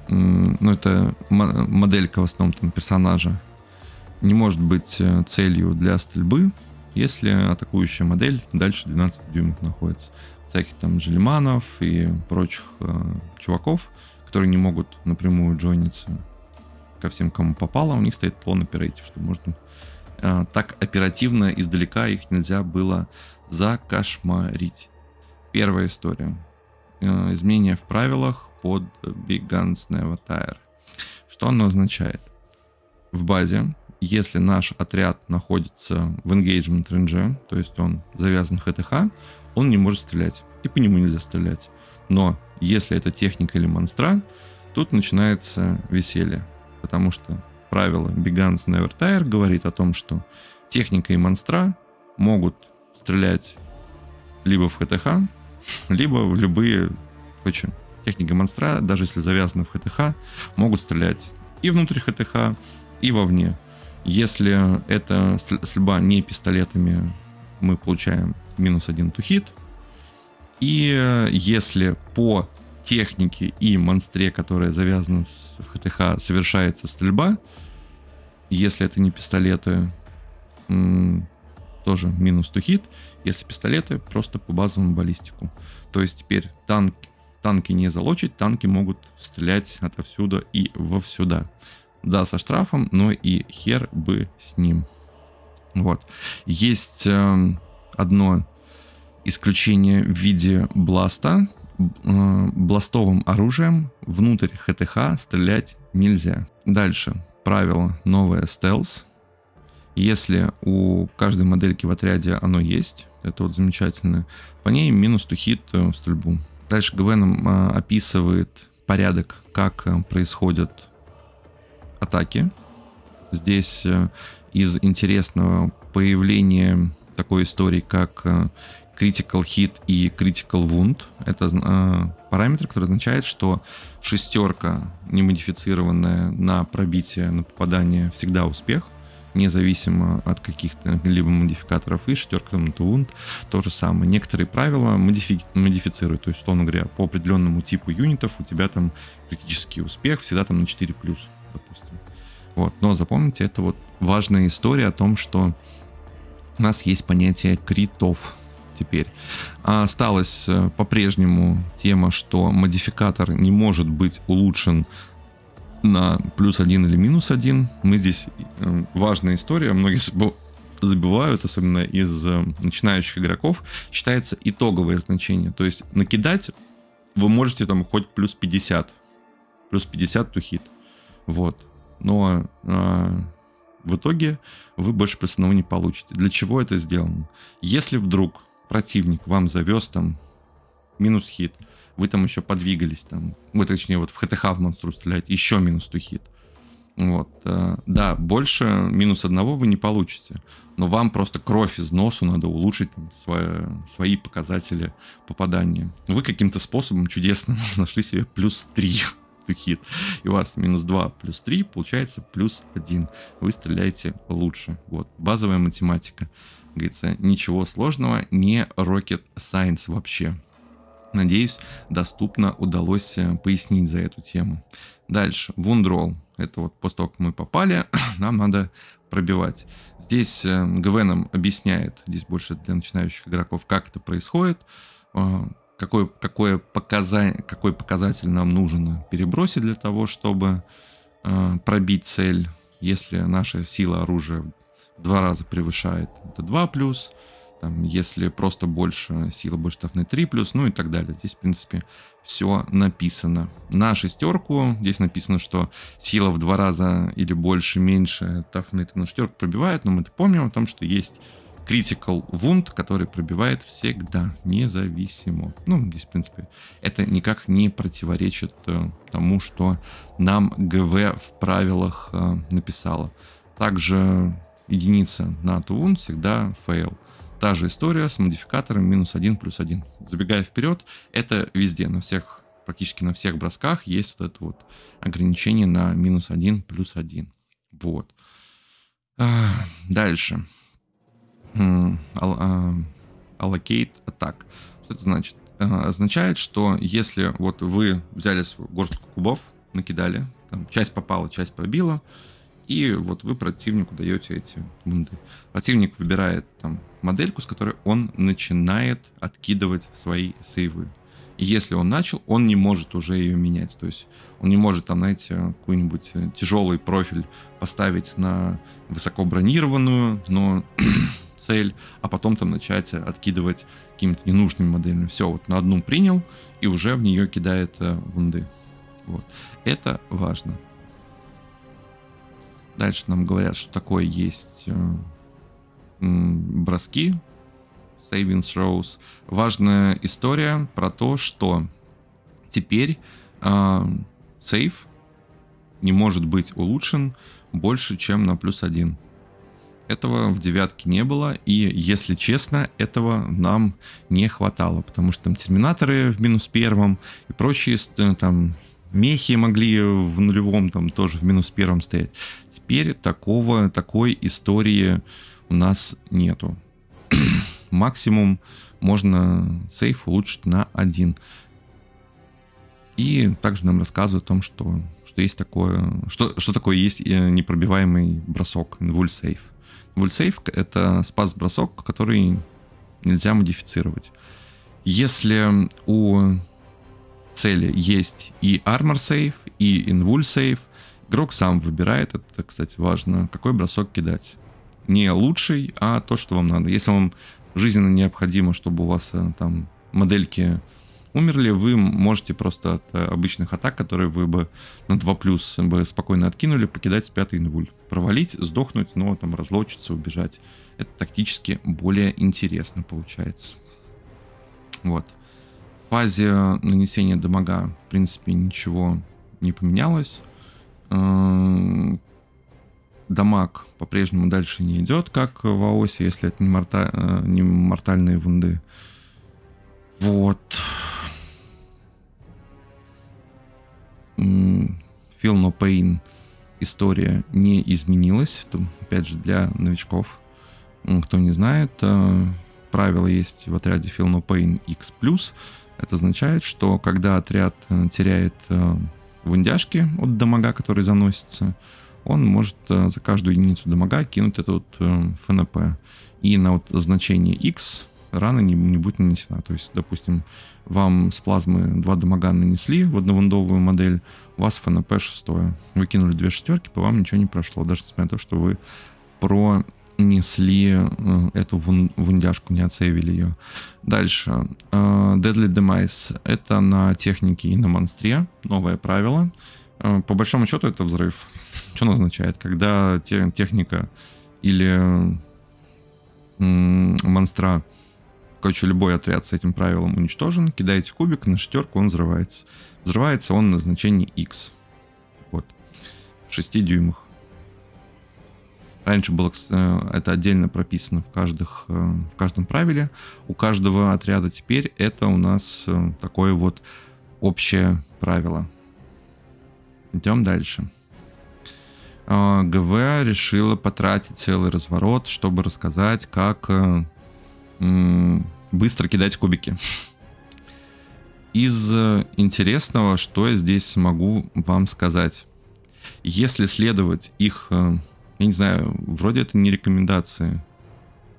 ну, это моделька в основном там, персонажа. Не может быть целью для стрельбы, если атакующая модель дальше 12 дюймов находится. Всяких там Джелиманов и прочих чуваков, которые не могут напрямую джойниться ко всем, кому попало, у них стоит Lone Operative, что можно так оперативно издалека их нельзя было закошмарить. Первая история. Изменение в правилах под Big Guns Never Tire. Что оно означает? В базе, если наш отряд находится в Engagement range, то есть он завязан ХТХ, он не может стрелять, и по нему нельзя стрелять. Но если это техника или монстра, тут начинается веселье. Потому что правило Big Guns Never Tire говорит о том, что техника и монстра могут стрелять либо в ХТХ, либо в любые... Короче, техника и монстра, даже если завязаны в ХТХ, могут стрелять и внутрь ХТХ, и вовне. Если это стрельба не пистолетами, мы получаем -1 to hit. И если по технике и монстре, которая завязана в ХТХ, совершается стрельба, если это не пистолеты, тоже -2 hit. Если пистолеты, просто по базовому баллистику. То есть теперь танки не залочить, танки могут стрелять отовсюду и вовсюда. Да, со штрафом, но и хер бы с ним. Вот. Есть одно исключение в виде бласта. Бластовым оружием внутрь ХТХ стрелять нельзя. Дальше. Правило новое стелс. Если у каждой модельки в отряде оно есть, это вот замечательно, по ней -2 hit в стрельбу. Дальше ГВ нам описывает порядок, как происходят атаки. Здесь из интересного появления такой истории, как Critical Hit и Critical Wound. Это параметр, который означает, что 6, не модифицированная на пробитие, на попадание, всегда успех. независимо от каких-то либо модификаторов, и шестерка Mortal Wound то же самое. Некоторые правила модифицируют, то есть, условно говоря, по определенному типу юнитов у тебя там критический успех всегда там на 4+, допустим. Вот. Но запомните, это вот важная история о том, что у нас есть понятие критов. Теперь осталась по-прежнему тема, что модификатор не может быть улучшен на +1 или -1. Мы здесь важная история, многие забивают, особенно из начинающих игроков, считается итоговое значение. То есть накидать вы можете там хоть +50 to hit. Вот. Но в итоге вы больше плюсного не получите. Для чего это сделано? Если вдруг противник вам завез там -хит, вы там еще подвигались там, вот точнее вот в ХТХ в монстру стрелять, еще -2 хит. Вот, да, больше -1 вы не получите, но вам просто кровь из носу надо улучшить там, свои показатели попадания. Вы каким-то способом чудесным нашли себе +3 хит, и у вас -2 + 3 получается +1. Вы стреляете лучше. Вот, базовая математика. Говорится, ничего сложного, не rocket science вообще. Надеюсь, доступно удалось пояснить за эту тему. Дальше, вундроll. Это вот после того, как мы попали, нам надо пробивать. Здесь ГВ нам объясняет, здесь больше для начинающих игроков, как это происходит, какой показатель нам нужно перебросить для того, чтобы пробить цель, если наша сила оружия 2 раза превышает, это 2+, там, если просто больше сила, больше штрафной 3+, ну и так далее. Здесь, в принципе, все написано. На шестерку здесь написано, что сила в 2 раза или больше, меньше, штрафной на шестерку пробивает, но мы-то помним о том, что есть Critical Wound, который пробивает всегда, независимо. Ну, здесь, в принципе, это никак не противоречит тому, что нам ГВ в правилах написала. Также единица на Wound всегда fail. Та же история с модификатором -1 + 1. Забегая вперед, это везде, на всех, практически на всех бросках есть вот это вот ограничение на -1 + 1. Вот. Дальше. Allocate attack. Что это значит? Означает, что если вот вы взяли свою горстку кубов, накидали, там часть попала, часть пробила, и вот вы противнику даете эти вунды. Противник выбирает там модельку, с которой он начинает откидывать свои сейвы. И если он начал, он не может уже ее менять. То есть он не может там, знаете, какой-нибудь тяжелый профиль поставить на высоко бронированную, но цель, а потом там начать откидывать какими-то ненужными моделями. Все, вот на одну принял и уже в нее кидает вунды. Вот. Это важно. Дальше нам говорят, что такое есть броски, saving throws. Важная история про то, что теперь сейв не может быть улучшен больше, чем на +1. Этого в девятке не было, и, если честно, этого нам не хватало, потому что там терминаторы в -1 и прочие там... Мехи могли в 0 там тоже в -1 стоять. Теперь такой истории у нас нету. Максимум можно сейф улучшить на 1. И также нам рассказывают о том, что есть такое, что такое есть непробиваемый бросок, invulsave. Invulsave — это спас-бросок, который нельзя модифицировать. Если у цели есть и armor save, и invul save. Игрок сам выбирает, это, кстати, важно, какой бросок кидать. Не лучший, а то, что вам надо. Если вам жизненно необходимо, чтобы у вас там модельки умерли, вы можете просто от обычных атак, которые вы бы на 2+ бы спокойно откинули, покидать 5-й инвуль. Провалить, сдохнуть, но там разлочиться, убежать. Это тактически более интересно получается. Вот. В фазе нанесения дамага, в принципе, ничего не поменялось. Дамаг по-прежнему дальше не идет, как в АОСе, если это не мортальные вунды. Вот. Feel no pain история не изменилась. То, опять же, для новичков, кто не знает, правило есть в отряде Feel no pain X+. Это означает, что когда отряд теряет вундяшки от дамага, который заносится, он может за каждую единицу дамага кинуть этот ФНП. И на вот значение X рана не будет нанесена. То есть, допустим, вам с плазмы 2 дамага нанесли в одновундовую модель, у вас ФНП 6. Вы кинули 2 шестерки, по вам ничего не прошло. Даже несмотря на то, что вы пронесли эту вундяшку, не отсейвили ее. Дальше. Deadly Demise. Это на технике и на монстре. Новое правило. По большому счету это взрыв. Что оно означает? Когда техника или монстра, короче, любой отряд с этим правилом уничтожен, кидаете кубик на шестерку, он взрывается. Взрывается он на значении X. Вот. В 6 дюймах. Раньше было это отдельно прописано в каждом правиле. У каждого отряда теперь это у нас такое вот общее правило. Идем дальше. ГВ решила потратить целый разворот, чтобы рассказать, как быстро кидать кубики. Из интересного, что я здесь могу вам сказать. Если следовать их... Я не знаю, вроде это не рекомендации.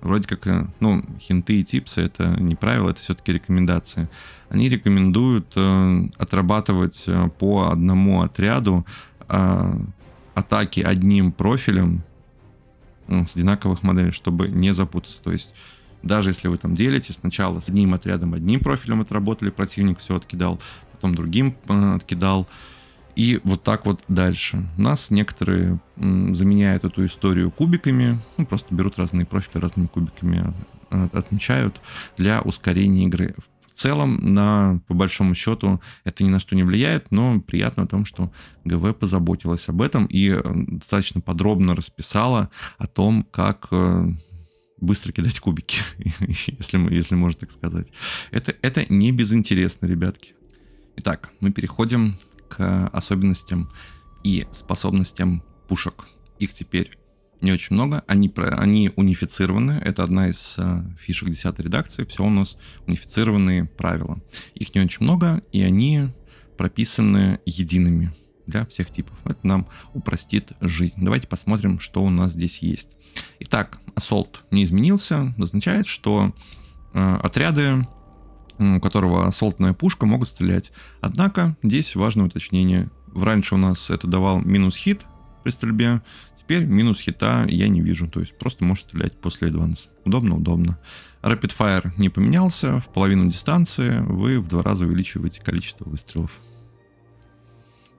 Вроде как, ну, хинты и типсы — это не правило, это все-таки рекомендации. Они рекомендуют отрабатывать по одному отряду атаки одним профилем с одинаковых моделей, чтобы не запутаться. То есть даже если вы там делите, сначала с одним отрядом одним профилем отработали, противник все откидал, потом другим откидал. И вот так вот дальше. У нас некоторые заменяют эту историю кубиками. Ну, просто берут разные профили, разными кубиками отмечают для ускорения игры. В целом, по большому счету, это ни на что не влияет, но приятно о том, что ГВ позаботилась об этом и достаточно подробно расписала о том, как быстро кидать кубики, если можно так сказать. Это не безинтересно, ребятки. Итак, мы переходим к особенностям и способностям пушек. Их теперь не очень много, они унифицированы, это одна из фишек 10-й редакции, все у нас унифицированные правила. Их не очень много, и они прописаны едиными для всех типов. Это нам упростит жизнь. Давайте посмотрим, что у нас здесь есть. Итак, Assault не изменился, означает, что отряды, у которого ассолтная пушка, могут стрелять. Однако, здесь важное уточнение. Раньше у нас это давал минус хит при стрельбе, теперь минус хита я не вижу, то есть просто можешь стрелять после Advance. Удобно. Rapid Fire не поменялся, в половину дистанции вы в 2 раза увеличиваете количество выстрелов,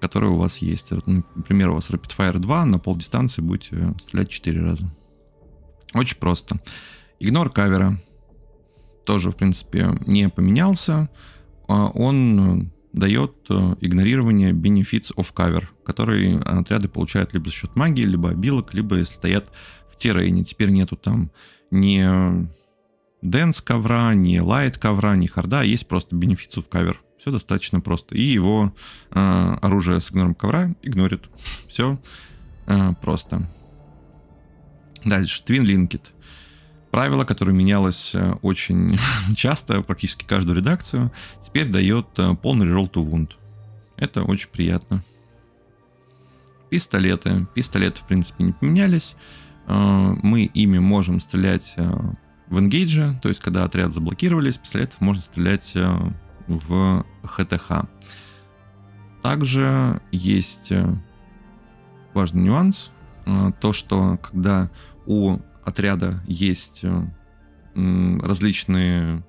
которые у вас есть. Например, у вас Rapid Fire 2, на полдистанции будете стрелять 4 раза. Очень просто. Игнор кавера тоже, в принципе, не поменялся. Он дает игнорирование benefits of cover, которые отряды получают либо за счет магии, либо обилок, либо если стоят в террейне. Теперь нету там ни dense ковра, ни light ковра, ни харда, есть просто benefits of cover. Все достаточно просто. И его оружие с игнором ковра игнорит. Все просто. Дальше. Twin Linked. Правило, которое менялось очень часто, практически каждую редакцию, теперь дает полный Reroll to Wound. Это очень приятно. Пистолеты. Пистолеты, в принципе, не поменялись. Мы ими можем стрелять в Engage, то есть когда отряд заблокировали, с пистолетов можно стрелять в ХТХ. Также есть важный нюанс. То, что когда у отряда есть различные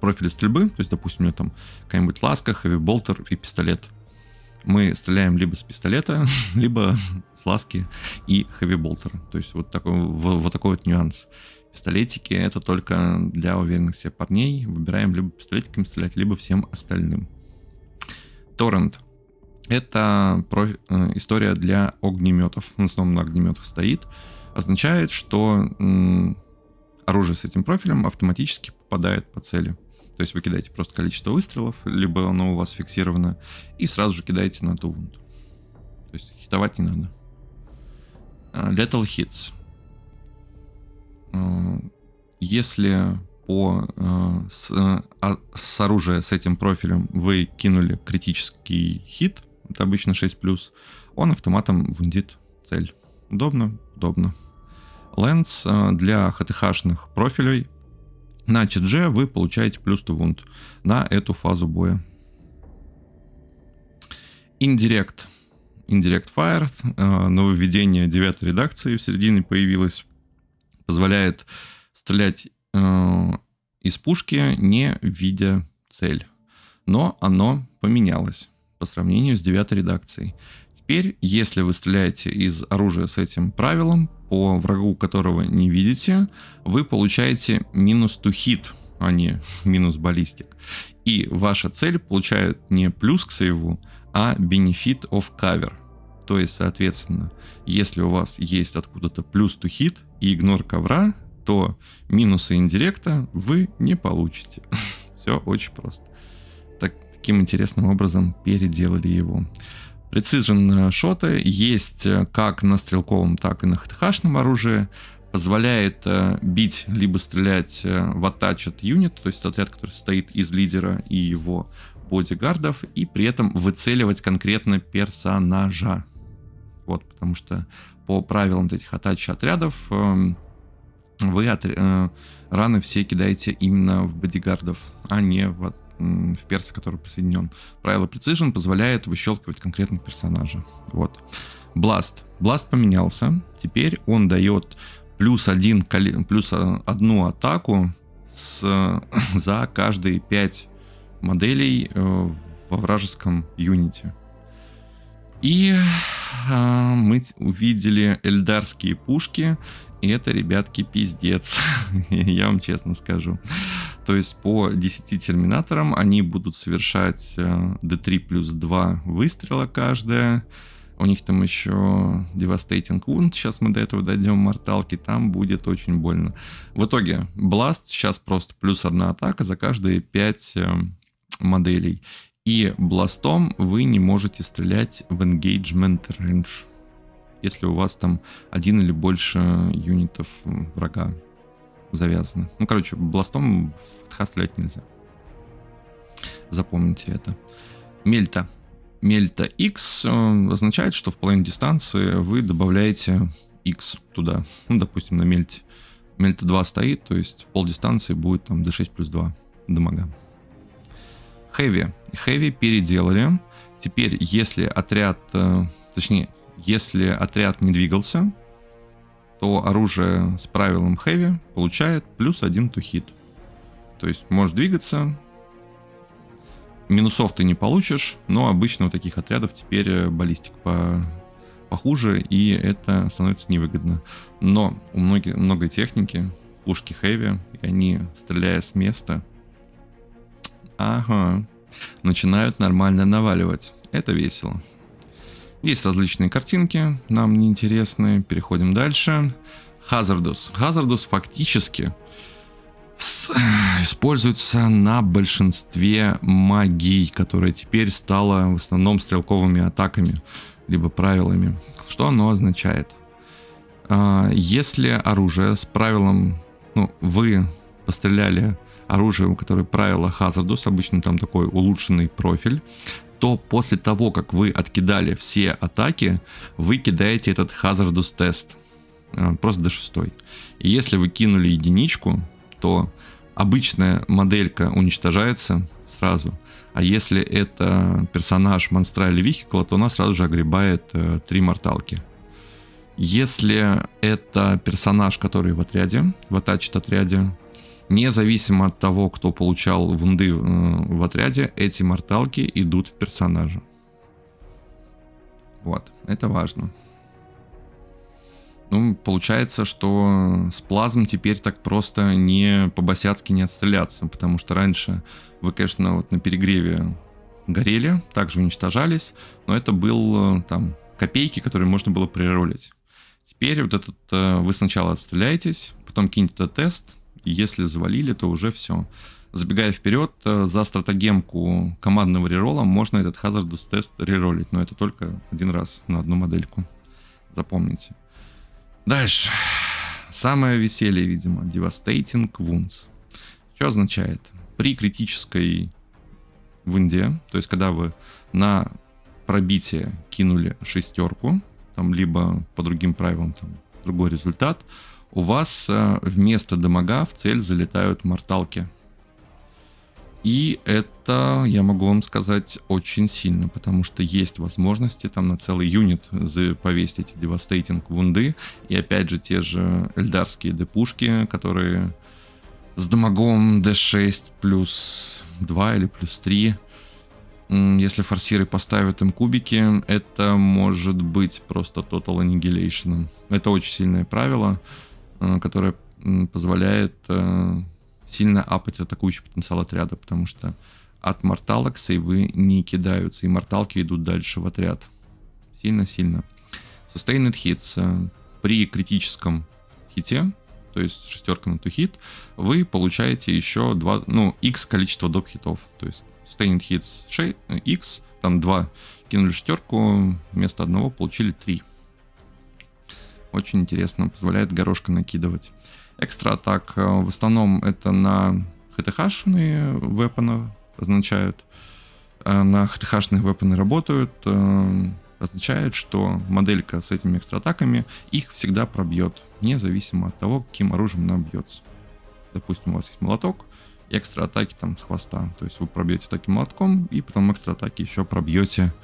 профили стрельбы, то есть, допустим, у меня там какая-нибудь ласка, хэви болтер и пистолет. Мы стреляем либо с пистолета, либо с ласки и хэви болтера. То есть вот такой вот нюанс. Пистолетики — это только для уверенных себе парней. Выбираем либо пистолетиками стрелять, либо всем остальным. Торрент. Это история для огнеметов. В основном на огнеметах стоит. Означает, что оружие с этим профилем автоматически попадает по цели. То есть вы кидаете просто количество выстрелов, либо оно у вас фиксировано, и сразу же кидаете на ту вунду. То есть хитовать не надо. Lethal hits. Если по с оружия с этим профилем вы кинули критический хит, это обычно 6+, он автоматом вундит цель. Удобно? Удобно. Лэнс для ХТХ-шных профилей. На ЧДЖ вы получаете плюс to wound на эту фазу боя. Indirect. Indirect fire. Нововведение 9 редакции в середине появилось. Позволяет стрелять из пушки, не видя цель. Но оно поменялось по сравнению с 9 редакцией. Теперь, если вы стреляете из оружия с этим правилом, по врагу, которого не видите, вы получаете минус to hit, а не минус баллистик. И ваша цель получает не плюс к сейву, а benefit of cover. То есть, соответственно, если у вас есть откуда-то плюс to hit и игнор ковра, то минусы индиректа вы не получите. Все очень просто. Таким интересным образом переделали его. Precision шоты есть как на стрелковом, так и на ХТХ-шном оружии. Позволяет бить, либо стрелять в Attached Unit, то есть отряд, который состоит из лидера и его бодигардов, и при этом выцеливать конкретно персонажа. Вот, потому что по правилам этих Attached отрядов вы раны все кидаете именно в бодигардов, а не в перса, который присоединен. Правило Precision позволяет выщелкивать конкретно персонажа. Вот. Blast. Blast поменялся. Теперь он дает плюс одну атаку за каждые 5 моделей во вражеском юните. И мы увидели эльдарские пушки. И это, ребятки, пиздец. Я вам честно скажу. То есть по 10 терминаторам они будут совершать D3 плюс 2 выстрела каждая. У них там еще Devastating Wound. Сейчас мы до этого дойдем, морталки. Там будет очень больно. В итоге Blast сейчас просто плюс 1 атака за каждые 5 моделей. И бластом вы не можете стрелять в Engagement range, если у вас там один или больше юнитов врага завязаны. Ну, короче, бластом в ХТХ стрелять нельзя. Запомните это. Мельта. Мельта X означает, что в половине дистанции вы добавляете X туда. Ну, допустим, на мельте. Мельта 2 стоит, то есть в полдистанции будет там D6 плюс 2 дамага. Heavy. Heavy переделали. Теперь, если отряд... Точнее, если отряд не двигался, то оружие с правилом Heavy получает плюс 1 to hit. То есть можешь двигаться, минусов ты не получишь, но обычно у таких отрядов теперь баллистик похуже, и это становится невыгодно. Но у многой техники пушки Heavy, и они, стреляя с места, начинают нормально наваливать. Это весело. Есть различные картинки, нам неинтересные. Переходим дальше. Hazardous. Hazardous фактически используется на большинстве магий, которая теперь стала в основном стрелковыми атаками, либо правилами. Что оно означает? Если оружие с правилом... Ну, вы постреляли оружие, у которого правило Hazardous, обычно там такой улучшенный профиль, то после того, как вы откидали все атаки, вы кидаете этот Hazardous тест. Просто D6. И если вы кинули единичку, то обычная моделька уничтожается сразу. А если это персонаж, монстра или вихикла, то она сразу же огребает 3 морталки. Если это персонаж, который в отряде, в Attached отряде, независимо от того, кто получал вунды в отряде, эти морталки идут в персонажа. Вот, это важно. Ну, получается, что с плазм теперь так просто не по-босяцки не отстреляться, потому что раньше вы, конечно, вот на перегреве горели, также уничтожались, но это был там копейки, которые можно было преролить. Теперь вот этот вы сначала отстреляетесь, потом кинете тест, если завалили, то уже все. Забегая вперед, за стратагемку командного рерола можно этот Hazardous тест реролить, но это только один раз на одну модельку. Запомните. Дальше. Самое веселье, видимо. Devastating Wounds. Что означает? При критической вунде, то есть когда вы на пробитие кинули шестерку, там, либо по другим правилам там, другой результат, у вас вместо дамага в цель залетают морталки. И это, я могу вам сказать, очень сильно, потому что есть возможности там на целый юнит повесить эти devastating вунды. И опять же те же эльдарские депушки, которые с дамагом d6 плюс 2 или плюс 3. Если форсиры поставят им кубики, это может быть просто total annihilation. Это очень сильное правило, которое позволяет сильно апать атакующий потенциал отряда, потому что от морталок сейвы не кидаются, и морталки идут дальше в отряд. Сильно-сильно. Sustained hits. При критическом хите, то есть шестерка на тухит, вы получаете еще x количество доп. Хитов. То есть sustained hits x, там 2, кинули шестерку, вместо одного получили 3. Очень интересно, позволяет горошка накидывать. Экстра атак в основном это на ХТХ-шные вепоны означают. На ХТХ-шные вепоны работают. Означает, что моделька с этими экстра атаками их всегда пробьет, независимо от того, каким оружием она бьется. Допустим, у вас есть молоток, экстра атаки там с хвоста. То есть вы пробьете таким молотком, и потом экстра атаки еще пробьете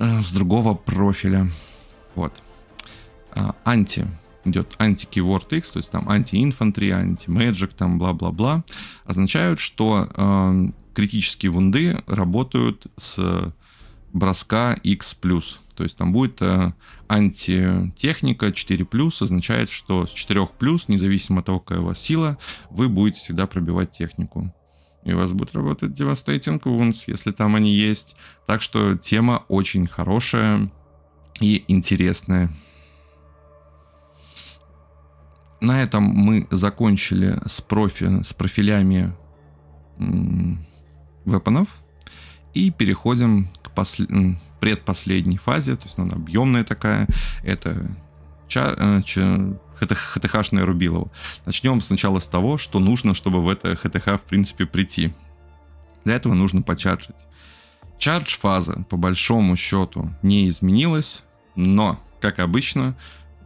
с другого профиля. Вот. Анти. Идет анти-keyword X, то есть там анти-инфантри, анти-мэджик, там бла-бла-бла, означают, что критические вунды работают с броска X+. То есть там будет антитехника 4+, означает, что с 4+, независимо от того, какая у вас сила, вы будете всегда пробивать технику. И у вас будет работать Devastating Wounds, если там они есть. Так что тема очень хорошая и интересная. На этом мы закончили с профилями вепонов и переходим к предпоследней фазе, то есть она объемная такая, это ХТХ-шное рубилово. Начнем сначала с того, что нужно, чтобы в это ХТХ в принципе прийти. Для этого нужно почарджить. Чардж фаза по большому счету не изменилась, но, как обычно,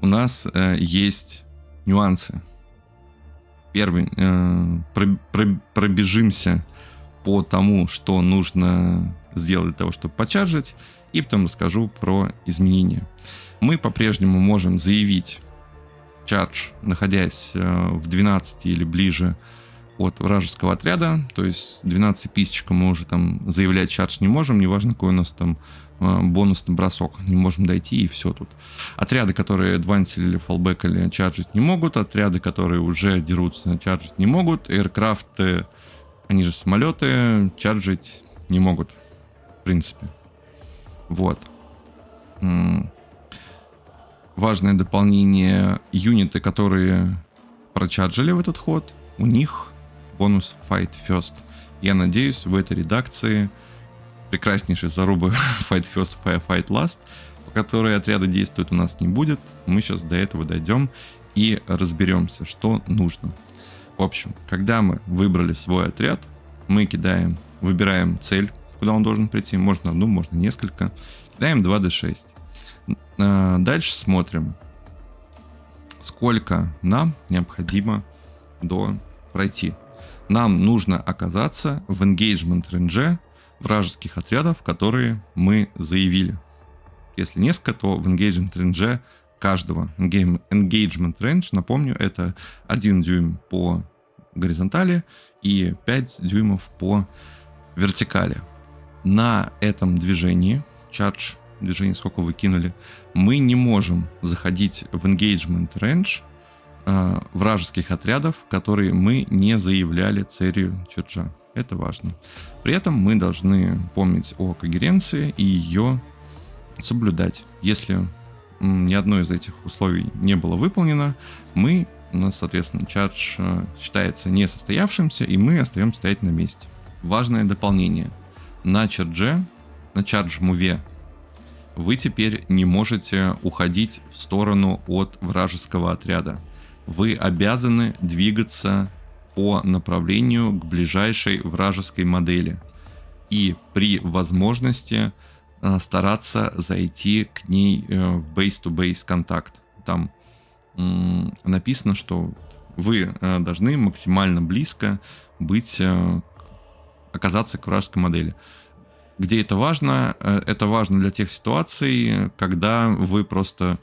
у нас есть нюансы. Первый. Пробежимся по тому, что нужно сделать для того, чтобы почаржить, и потом расскажу про изменения. Мы по-прежнему можем заявить чардж, находясь в 12 или ближе от вражеского отряда, то есть 12 писечка мы уже там заявлять чардж не можем, неважно какой у нас там бонусный бросок, не можем дойти и все тут. Отряды, которые адвансили или фалбэкали, чарджить не могут, отряды, которые уже дерутся, чарджить не могут, эйркрафты, они же самолеты, чарджить не могут, в принципе. Вот. Важное дополнение, юниты, которые прочарджили в этот ход, у них бонус Fight First. Я надеюсь, в этой редакции прекраснейшей зарубы Fight First, Fight Last, по которой отряды действуют, у нас не будет. Мы сейчас до этого дойдем и разберемся, что нужно. В общем, когда мы выбрали свой отряд, мы выбираем цель, куда он должен прийти. Можно одну, можно несколько. Кидаем 2d6. Дальше смотрим, сколько нам необходимо пройти. Нам нужно оказаться в engagement range вражеских отрядов, которые мы заявили. Если несколько, то в engagement range каждого. Engagement range, напомню, это 1 дюйм по горизонтали и 5 дюймов по вертикали. На этом движении, charge движение, сколько вы кинули, мы не можем заходить в engagement range вражеских отрядов, которые мы не заявляли целью чарджа. Это важно. При этом мы должны помнить о когеренции и ее соблюдать. Если ни одно из этих условий не было выполнено, мы у нас, соответственно, чардж считается несостоявшимся, и мы остаемся стоять на месте. Важное дополнение. На чардж-муве вы теперь не можете уходить в сторону от вражеского отряда. Вы обязаны двигаться по направлению к ближайшей вражеской модели. И при возможности стараться зайти к ней в бейс-ту-бейс контакт. Там написано, что вы должны максимально близко оказаться к вражеской модели. Где это важно? Это важно для тех ситуаций, когда вы просто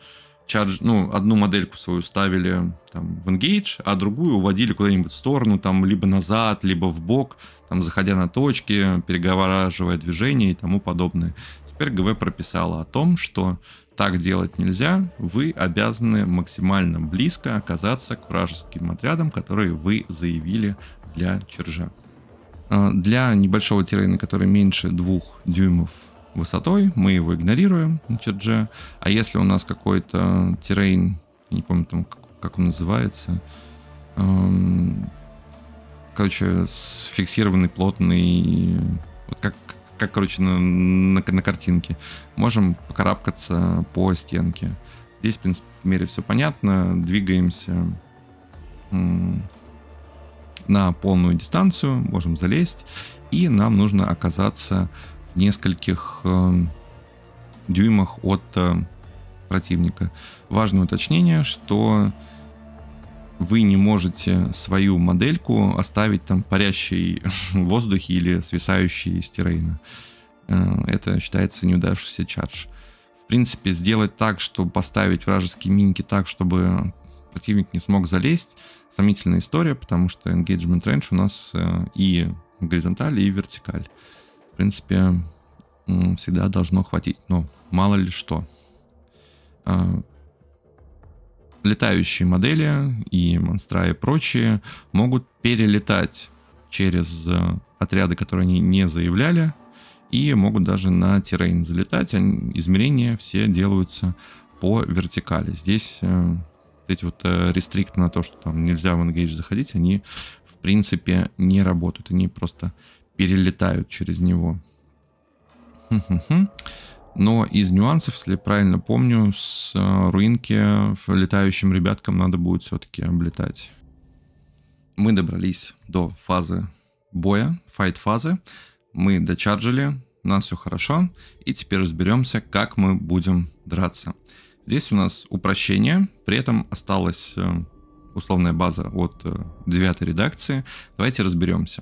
одну модельку свою ставили там, в engage, а другую уводили куда-нибудь в сторону, там, либо назад, либо в бок, там, заходя на точки, перегораживая движение и тому подобное. Теперь ГВ прописала о том, что так делать нельзя, вы обязаны максимально близко оказаться к вражеским отрядам, которые вы заявили для чарджа. Для небольшого террейна, который меньше 2 дюймов высотой, мы его игнорируем на чардже. А если у нас какой-то террейн, не помню там, как он называется, короче, сфиксированный, плотный, вот как короче, на картинке, можем покарабкаться по стенке. Здесь, в принципе, все понятно, двигаемся на полную дистанцию, можем залезть, и нам нужно оказаться в нескольких дюймах от противника. Важное уточнение, что вы не можете свою модельку оставить там парящей в воздухе или свисающей из террейна. Это считается неудавшийся чардж. В принципе, сделать так, чтобы поставить вражеские минки так, чтобы противник не смог залезть, сомнительная история, потому что engagement range у нас и горизонталь, и вертикаль. В принципе, всегда должно хватить, но мало ли что. Летающие модели и монстра и прочие могут перелетать через отряды, которые они не заявляли, и могут даже на террейн залетать. Измерения все делаются по вертикали. Здесь эти вот рестрикты на то, что там нельзя в engage заходить, они в принципе не работают. Они просто перелетают через него. Но из нюансов, если правильно помню, с руинки летающим ребяткам надо будет все-таки облетать. Мы добрались до фазы боя, файт-фазы. Мы дочарджили, у нас все хорошо. И теперь разберемся, как мы будем драться. Здесь у нас упрощение, при этом осталась условная база от 9-й редакции. Давайте разберемся,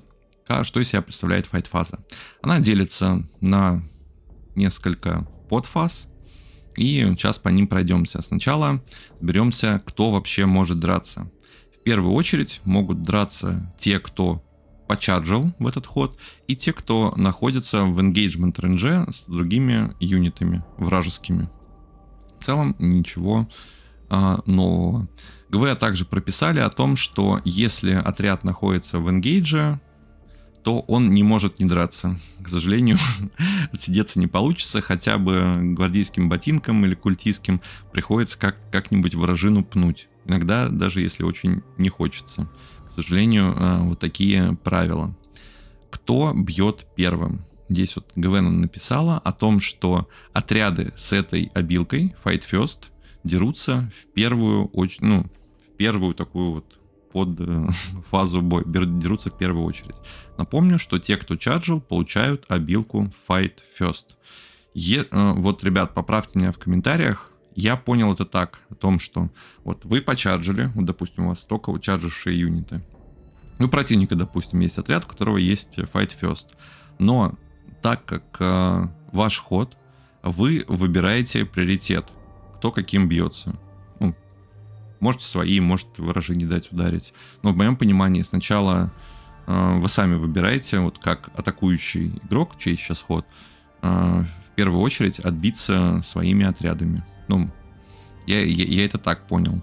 что из себя представляет файт-фаза. Она делится на несколько подфаз, и сейчас по ним пройдемся. Сначала разберемся, кто вообще может драться. В первую очередь могут драться те, кто почарджил в этот ход, и те, кто находится в engagement range с другими юнитами вражескими. В целом ничего нового. ГВ также прописали о том, что если отряд находится в энгейдже, то он не может не драться. К сожалению, отсидеться не получится, хотя бы гвардейским ботинком или культистским приходится как-нибудь вражину пнуть. Иногда даже если очень не хочется. К сожалению, вот такие правила. Кто бьет первым? Здесь вот Гвен написала о том, что отряды с этой обилкой Fight First дерутся в первую такую вот под фазу боя, дерутся в первую очередь. Напомню, что те, кто чарджил, получают обилку Fight First. Вот, ребят, поправьте меня в комментариях. Я понял это так, о том, что вот вы почарджили, вот, допустим, у вас только учарджившие юниты. У противника, допустим, есть отряд, у которого есть Fight First. Но так как ваш ход, вы выбираете приоритет, кто каким бьется. Ну, можете свои, может вражи не дать ударить. Но в моем понимании сначала вы сами выбираете, вот как атакующий игрок, чей сейчас ход, в первую очередь отбиться своими отрядами. Ну, я это так понял.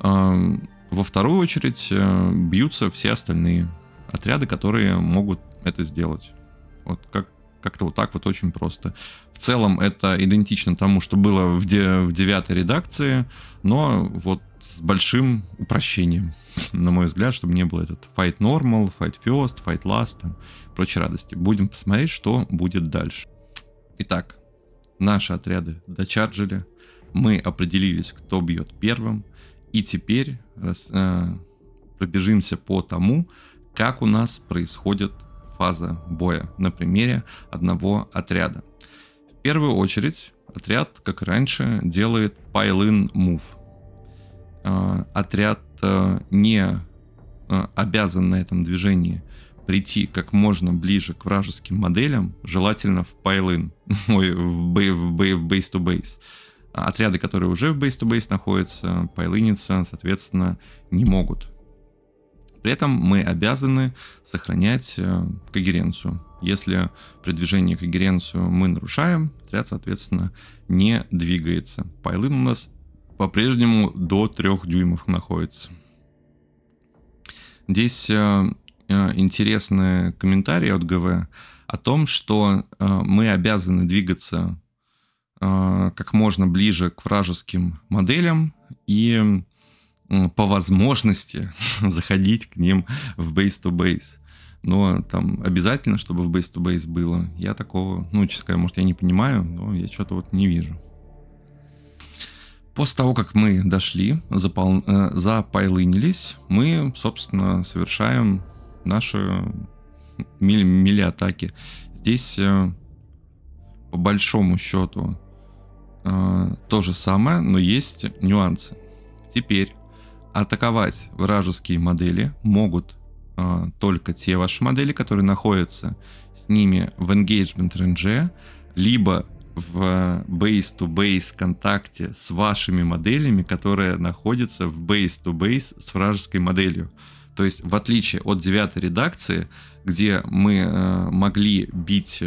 Во вторую очередь бьются все остальные отряды, которые могут это сделать. Вот как Как-то вот так вот очень просто. В целом это идентично тому, что было в 9-й редакции, но вот с большим упрощением, на мой взгляд, чтобы не было этот Fight Normal, Fight First, Fight Last, там, прочие радости. Будем посмотреть, что будет дальше. Итак, наши отряды дочарджили, мы определились, кто бьет первым, и теперь пробежимся по тому, как у нас происходит фаза боя на примере одного отряда. В первую очередь отряд, как и раньше, делает pile-in move. Отряд не обязан на этом движении прийти как можно ближе к вражеским моделям, желательно в pile-in, в base-to-base. Отряды, которые уже в base-to-base находятся, pile-inиться, соответственно, не могут. При этом мы обязаны сохранять когеренцию. Если при движении когеренцию мы нарушаем, отряд, соответственно, не двигается. Пайлын у нас по-прежнему до 3 дюймов находится. Здесь интересные комментарии от ГВ о том, что мы обязаны двигаться как можно ближе к вражеским моделям и по возможности заходить к ним в base-to-base. Но там обязательно, чтобы в base-to-base было. Я такого, ну, честно говоря, может, я не понимаю, но я что-то вот не вижу. После того, как мы дошли, запайлынились, мы, собственно, совершаем наши мили-атаки. Здесь, по большому счету, то же самое, но есть нюансы. Теперь атаковать вражеские модели могут только те ваши модели, которые находятся с ними в engagement range, либо в base-to-base контакте с вашими моделями, которые находятся в base-to-base с вражеской моделью. То есть в отличие от 9-й редакции, где мы могли бить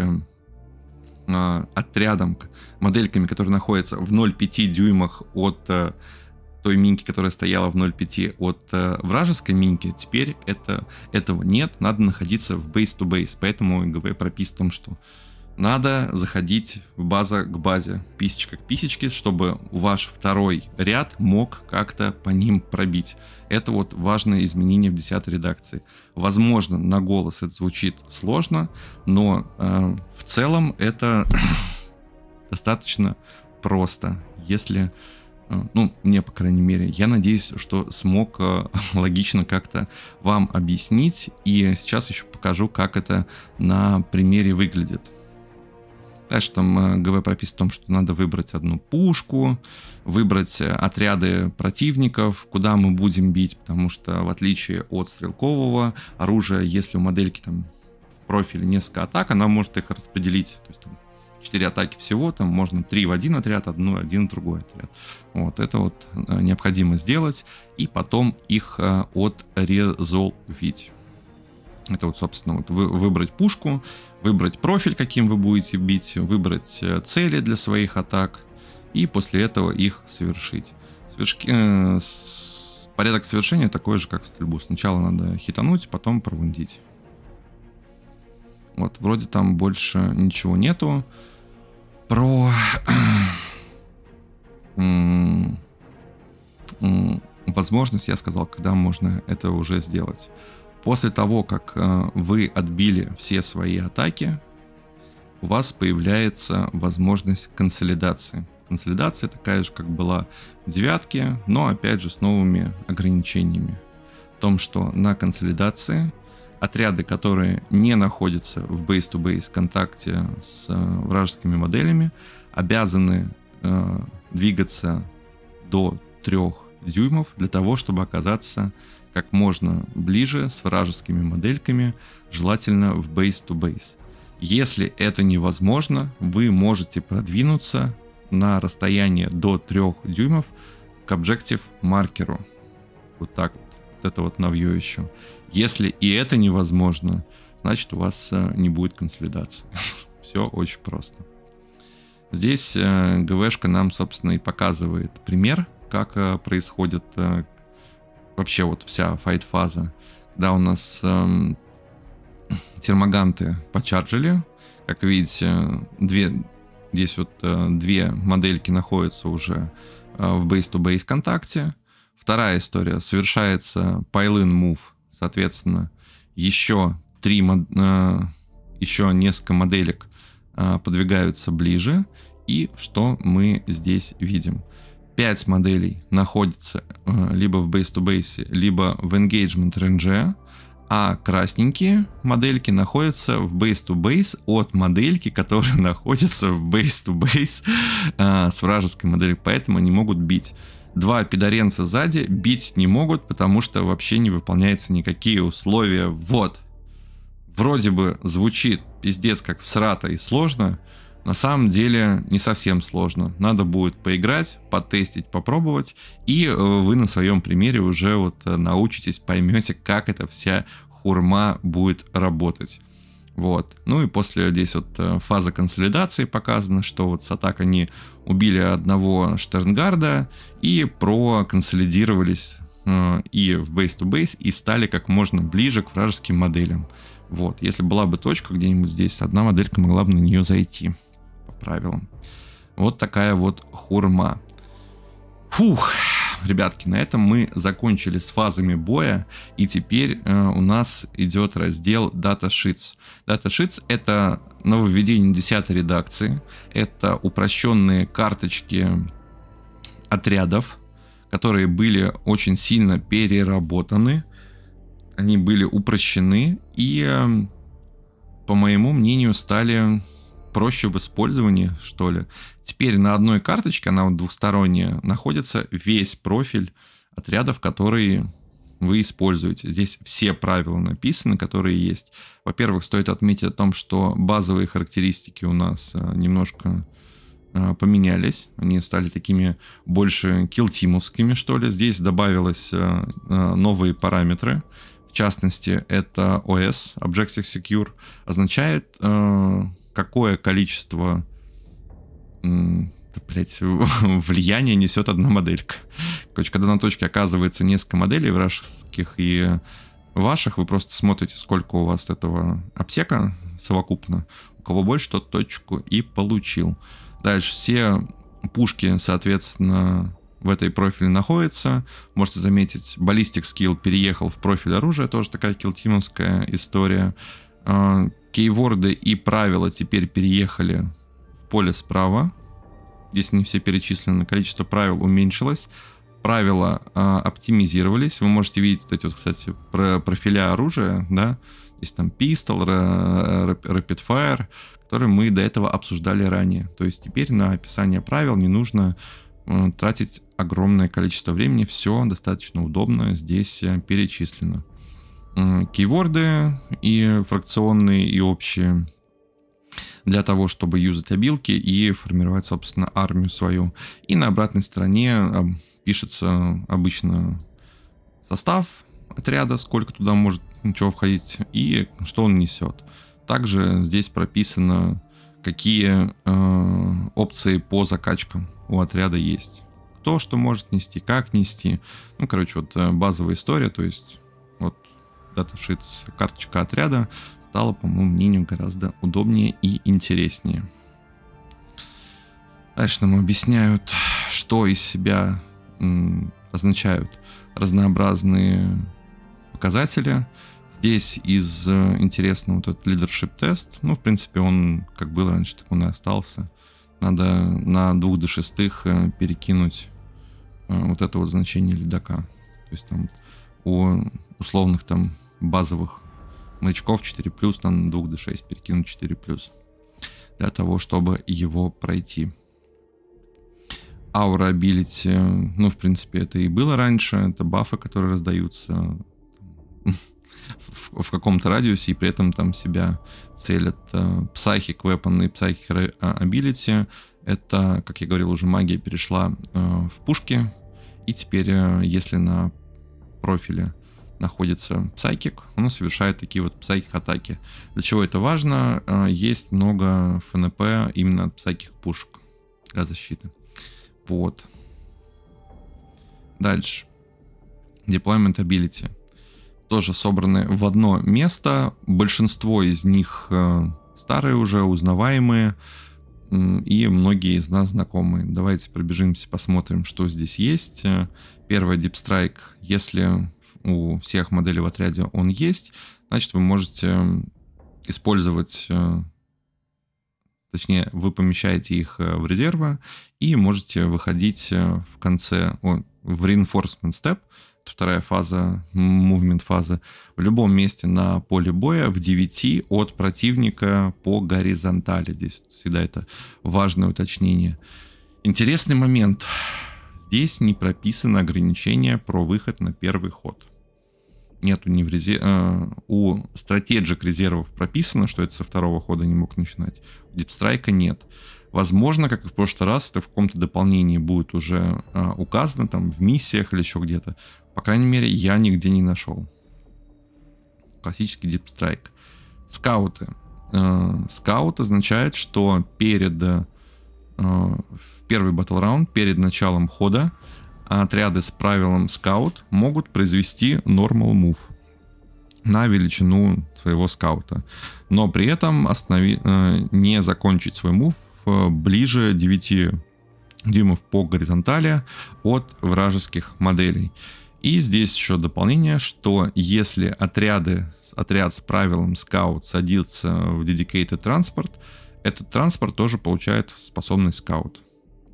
отрядом, модельками, которые находятся в 0,5 дюймах от... той минки, которая стояла в 0,5 от вражеской минки, теперь этого нет, надо находиться в base-to-base, поэтому ГВ прописано в том, что надо заходить в база к базе, писечка к писечке, чтобы ваш второй ряд мог как-то по ним пробить. Это вот важное изменение в 10-й редакции. Возможно, на голос это звучит сложно, но в целом это достаточно просто, если... Ну, мне, по крайней мере, я надеюсь, что смог логично как-то вам объяснить. И сейчас еще покажу, как это на примере выглядит. Дальше там ГВ прописано в том, что надо выбрать одну пушку, выбрать отряды противников, куда мы будем бить, потому что в отличие от стрелкового оружия, если у модельки там в профиле несколько атак, она может их распределить. То есть, 4 атаки всего, там можно 3 в один отряд, один в другой отряд. Вот это вот необходимо сделать и потом их отрезолвить. Это вот, собственно, вот выбрать пушку, выбрать профиль, каким вы будете бить, выбрать цели для своих атак и после этого их совершить. Порядок совершения такой же, как в стрельбу. Сначала надо хитануть, потом провундить. Вот, вроде там больше ничего нету. Про возможность я сказал, когда можно это уже сделать. После того, как вы отбили все свои атаки, у вас появляется возможность консолидации. Консолидация такая же, как была в 9-ке, но опять же с новыми ограничениями. В том, что на консолидации... Отряды, которые не находятся в base-to-base контакте с вражескими моделями, обязаны двигаться до 3 дюймов для того, чтобы оказаться как можно ближе с вражескими модельками, желательно в base-to-base. Если это невозможно, вы можете продвинуться на расстояние до 3 дюймов к объектив-маркеру. Вот так вот. Это вот навью еще. Если и это невозможно, значит у вас не будет консолидации. Все очень просто. Здесь ГВшка нам, собственно, и показывает пример, как происходит вообще вот вся файт-фаза. Да, у нас термоганты почарджили. Как видите, здесь вот две модельки находятся уже в бейс-ту-бейс контакте. Вторая история. Совершается pile-in move. Соответственно, еще несколько моделек подвигаются ближе. И что мы здесь видим? 5 моделей находятся либо в бейс-ту-бейсе, либо в engagement range, а красненькие модельки находятся в бейс-ту-бейс от модельки, которая находится в бейс-ту-бейс с вражеской моделью, поэтому они могут бить. 2 пидоренца сзади бить не могут, потому что вообще не выполняются никакие условия. Вот. Вроде бы звучит пиздец как всрато и сложно. На самом деле не совсем сложно. Надо будет поиграть, потестить, попробовать. И вы на своем примере уже вот научитесь, поймете, как эта вся хурма будет работать. Вот. Ну и после здесь вот фаза консолидации показана, что вот с атак они убили одного штернгарда и проконсолидировались и в бейс-ту-бейс, и стали как можно ближе к вражеским моделям. Вот. Если была бы точка где-нибудь здесь, одна моделька могла бы на нее зайти. Правилам. Вот такая вот хурма. Фух, ребятки, на этом мы закончили с фазами боя, и теперь у нас идет раздел Data Sheets. Data Sheets — это нововведение 10-й редакции, это упрощенные карточки отрядов, которые были очень сильно переработаны, они были упрощены и, по моему мнению, стали проще в использовании, что ли. Теперь на одной карточке, она вот двухсторонняя, находится весь профиль отрядов, которые вы используете. Здесь все правила написаны, которые есть. Во-первых, стоит отметить о том, что базовые характеристики у нас немножко поменялись. Они стали такими больше килл-тимовскими, что ли. Здесь добавилось новые параметры. В частности, это OS, Objective Secure, означает... какое количество влияния несет одна моделька. Короче, когда на точке оказывается несколько моделей вражеских и ваших, вы просто смотрите, сколько у вас этого аптека совокупно. У кого больше, тот точку и получил. Дальше все пушки, соответственно, в этой профиле находятся. Можете заметить, баллистик скилл переехал в профиль оружия. Тоже такая килтимовская история. Кейворды и правила теперь переехали в поле справа. Здесь не все перечислены. Количество правил уменьшилось. Правила оптимизировались. Вы можете видеть эти вот, кстати, профиля оружия, да? Здесь там пистол, Rapid Fire, которые мы до этого обсуждали ранее. То есть теперь на описание правил не нужно тратить огромное количество времени. Все достаточно удобно здесь перечислено. Кейворды и фракционные, и общие, для того, чтобы юзать обилки и формировать, собственно, армию свою. И на обратной стороне пишется обычно состав отряда, сколько туда может ничего входить и что он несет. Также здесь прописано, какие опции по закачкам у отряда есть. Кто что может нести, как нести. Ну, короче, вот базовая история, то есть... даташитс, карточка отряда стала, по моему мнению, гораздо удобнее и интереснее. Дальше нам объясняют, что из себя означают разнообразные показатели. Здесь из интересного вот этот leadership тест. Ну, в принципе, он как был раньше, так он и остался. Надо на 2 до 6 перекинуть вот это вот значение лидака. То есть там у условных там базовых маячков 4+, там 2 до 6 перекинуть 4+, для того, чтобы его пройти. Аура абилити, ну, в принципе, это и было раньше, это бафы, которые раздаются в каком-то радиусе, и при этом там себя целят. Psychic Weapon и Psychic Ability, это, как я говорил уже, магия перешла в пушки, и теперь, если на профиле находится псайкик, он совершает такие вот псайкик атаки. Для чего это важно? Есть много ФНП именно от псайкик пушек для защиты. Вот. Дальше. Deployment Ability. Тоже собраны в одно место. Большинство из них старые уже, узнаваемые и многие из нас знакомые. Давайте пробежимся, посмотрим, что здесь есть. Первый Deep Strike, если у всех моделей в отряде он есть, значит вы можете использовать, точнее вы помещаете их в резервы и можете выходить в конце, в Reinforcement Step, вторая фаза, Movement фаза, в любом месте на поле боя в 9 от противника по горизонтали. Здесь всегда это важное уточнение. Интересный момент. Здесь не прописано ограничение про выход на первый ход. Нету ни в у Strategic резервов прописано, что это со второго хода не мог начинать. У Дипстрайка нет. Возможно, как и в прошлый раз, это в каком-то дополнении будет уже указано, там, в миссиях или еще где-то. По крайней мере, я нигде не нашел. Классический Deep Strike. Скауты. Скаут означает, что перед в первый Battle round, перед началом хода, отряды с правилом скаут могут произвести Normal Move на величину своего скаута, но при этом не закончить свой мув ближе 9 дюймов по горизонтали от вражеских моделей. И здесь еще дополнение, что если отряд с правилом скаут садится в dedicated транспорт, этот транспорт тоже получает способность скаут.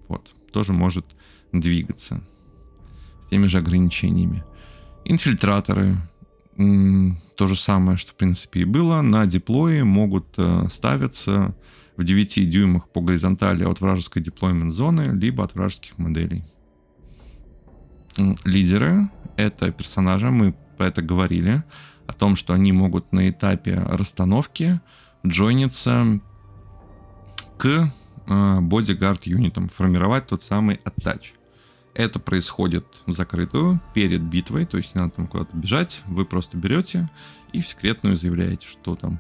Вот, тоже может двигаться с теми же ограничениями. Инфильтраторы. То же самое, что в принципе и было. На диплое могут ставиться в 9 дюймах по горизонтали от вражеской деплоймент зоны, либо от вражеских моделей. Лидеры — это персонажи, мы про это говорили, о том, что они могут на этапе расстановки джойниться к Bodyguard юнитам, формировать тот самый Attach. Это происходит в закрытую, перед битвой, то есть не надо там куда-то бежать, вы просто берете и в секретную заявляете, что там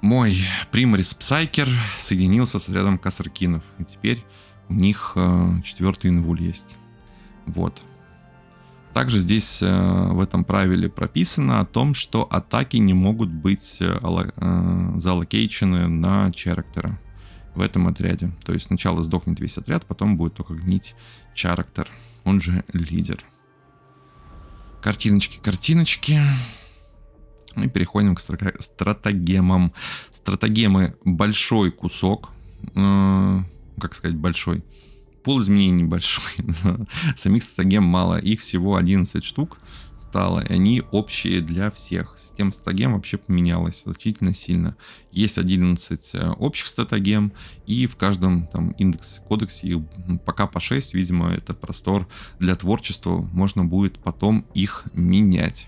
мой Примарис Псайкер соединился с рядом Касаркинов, и теперь у них 4-й инвуль есть. Вот. Также здесь в этом правиле прописано о том, что атаки не могут быть залокейчены на чарактера в этом отряде. То есть сначала сдохнет весь отряд, потом будет только гнить чарактер, он же лидер. Картиночки, картиночки. И переходим к стратагемам. Стратагемы — большой кусок, как сказать, большой. Пул изменений большой. Самих стратагем мало, их всего 11 штук стало, и они общие для всех. Система стратагем вообще поменялась значительно сильно. Есть 11 общих стратагем, и в каждом там индексе, кодексе их пока по 6, видимо, это простор для творчества, можно будет потом их менять.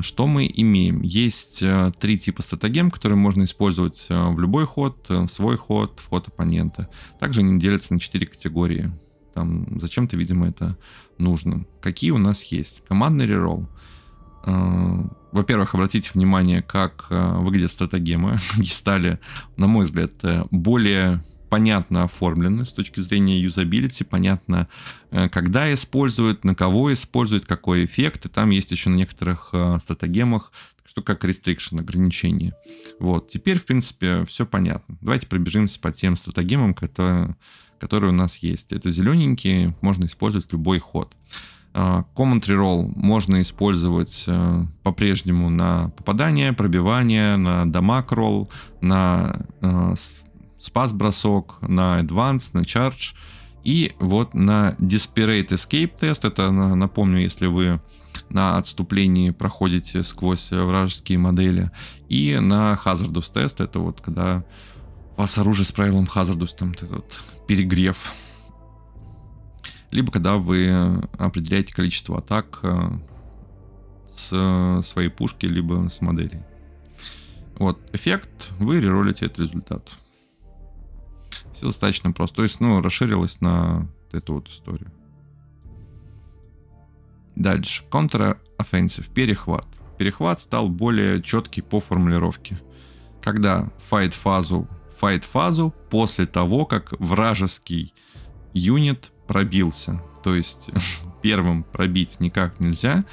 Что мы имеем? Есть 3 типа стратагем, которые можно использовать в любой ход, в свой ход, в ход оппонента. Также они делятся на 4 категории. Там зачем-то, видимо, это нужно. Какие у нас есть? Командный реролл. Во-первых, обратите внимание, как выглядят стратагемы. Они стали, на мой взгляд, более понятно оформлены с точки зрения юзабилити. Понятно, когда используют, на кого используют, какой эффект. И там есть еще на некоторых стратагемах, что как restriction, ограничение. Вот, теперь, в принципе, все понятно. Давайте пробежимся по тем стратагемам, которые у нас есть. Это зелененькие, можно использовать любой ход. Command reroll можно использовать по-прежнему на попадание, пробивание, на дамаг ролл, на спас-бросок, на advance, на charge. И вот на Desperate Escape тест, это, напомню, если вы на отступлении проходите сквозь вражеские модели. И на Hazardous тест, это вот когда у вас оружие с правилом Hazardous, там этот перегрев. Либо когда вы определяете количество атак с своей пушки, либо с моделей. Вот эффект, вы реролите этот результат. Все достаточно просто. То есть, расширилось на эту вот историю. Дальше. Counter-offensive. Перехват. Перехват стал более четкий по формулировке. Когда fight-фазу после того, как вражеский юнит пробился. То есть первым пробить никак нельзя.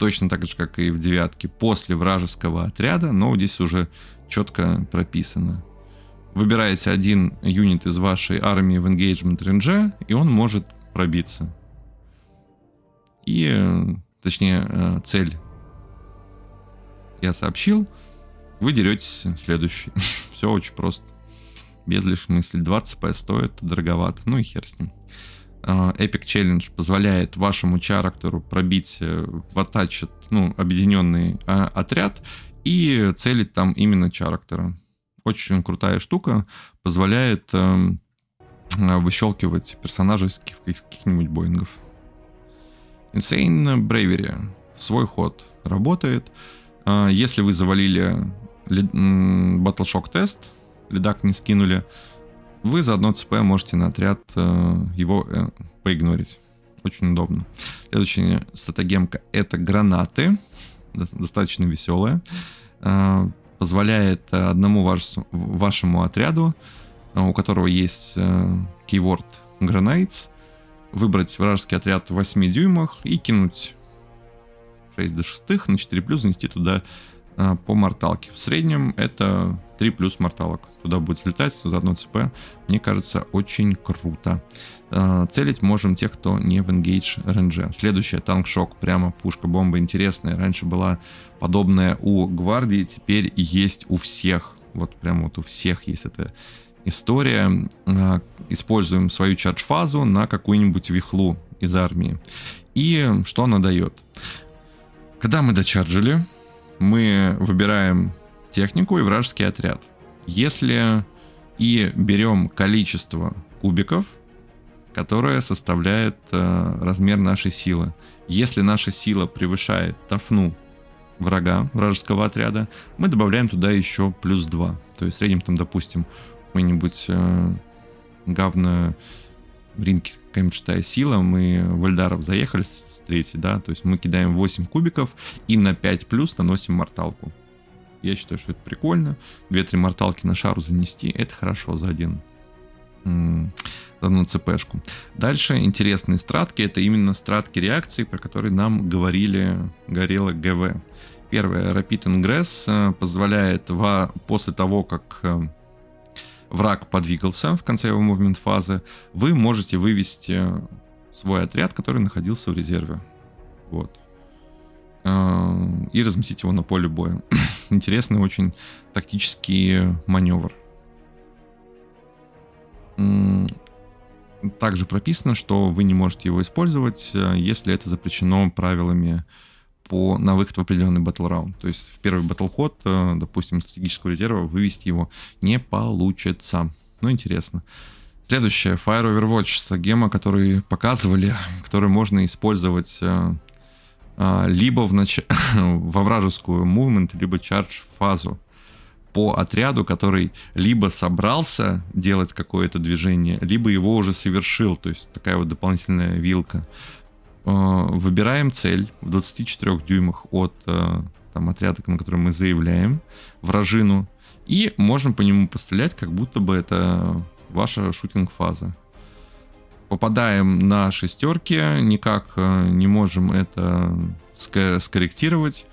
точно так же, как и в девятке, после вражеского отряда, но здесь уже четко прописано. Выбираете один юнит из вашей армии в engagement range, и он может пробиться. И, точнее, цель я сообщил. Вы деретесь следующий. Все очень просто. Без лишних мыслей. 20 п стоит дороговато. Ну и хер с ним. Epic Challenge позволяет вашему чарактеру пробить в attached, ну, объединенный отряд и целить там именно чарактера. Очень крутая штука. Позволяет выщелкивать персонажей из каких-нибудь боингов. Insane Bravery. В свой ход работает. Если вы завалили Battleshock тест, лидак не скинули, вы за одно ЦП можете на отряд его поигнорить. Очень удобно. Следующая стратегемка — это гранаты. Достаточно веселая. Позволяет одному вашему отряду, у которого есть keyword Grenades, выбрать вражеский отряд в 8 дюймах и кинуть 6 до 6 на 4 плюс, занести туда по морталке. В среднем это 3 плюс морталок. Туда будет слетать за одно ЦП. Мне кажется, очень круто. Целить можем тех, кто не в engage range. Следующая — танкшок. Прямо пушка-бомба интересная. Раньше была подобная у гвардии, теперь есть у всех. Вот прямо вот у всех есть эта история. Используем свою чардж-фазу на какую-нибудь вихлу из армии. И что она дает? Когда мы дочарджили, мы выбираем технику и вражеский отряд. Если и берем количество кубиков, которое составляет размер нашей силы. Если наша сила превышает тафну врага, вражеского отряда, мы добавляем туда еще плюс 2. То есть в среднем там, допустим, какой-нибудь говно ринки, какая-нибудь шестая сила, мы в Эльдаров заехали с 3, да, то есть мы кидаем 8 кубиков и на 5 плюс наносим морталку. Я считаю, что это прикольно. 2-3 морталки на шару занести, это хорошо за одну цепешку. Дальше интересные стратки, это именно стратки реакции, про которые нам говорила ГВ. Первое, Rapid Ingress позволяет после того, как враг подвигался в конце его movement фазы, вы можете вывести свой отряд, который находился в резерве. Вот. И разместить его на поле боя. Интересный очень тактический маневр. Также прописано, что вы не можете его использовать, если это запрещено правилами на выход в определенный battle round. То есть в первый батлход, допустим, стратегического резерва, вывести его не получится. Ну, интересно. Следующее. Fire Overwatch. Гема, которую показывали, которую можно использовать либо во вражескую movement, либо charge фазу по отряду, который либо собрался делать какое-то движение, либо его уже совершил. То есть такая вот дополнительная вилка. Выбираем цель в 24 дюймах от отряда, на который мы заявляем вражину, и можем по нему пострелять, как будто бы это ваша шутинг-фаза. Попадаем на шестерки, никак не можем это скорректировать,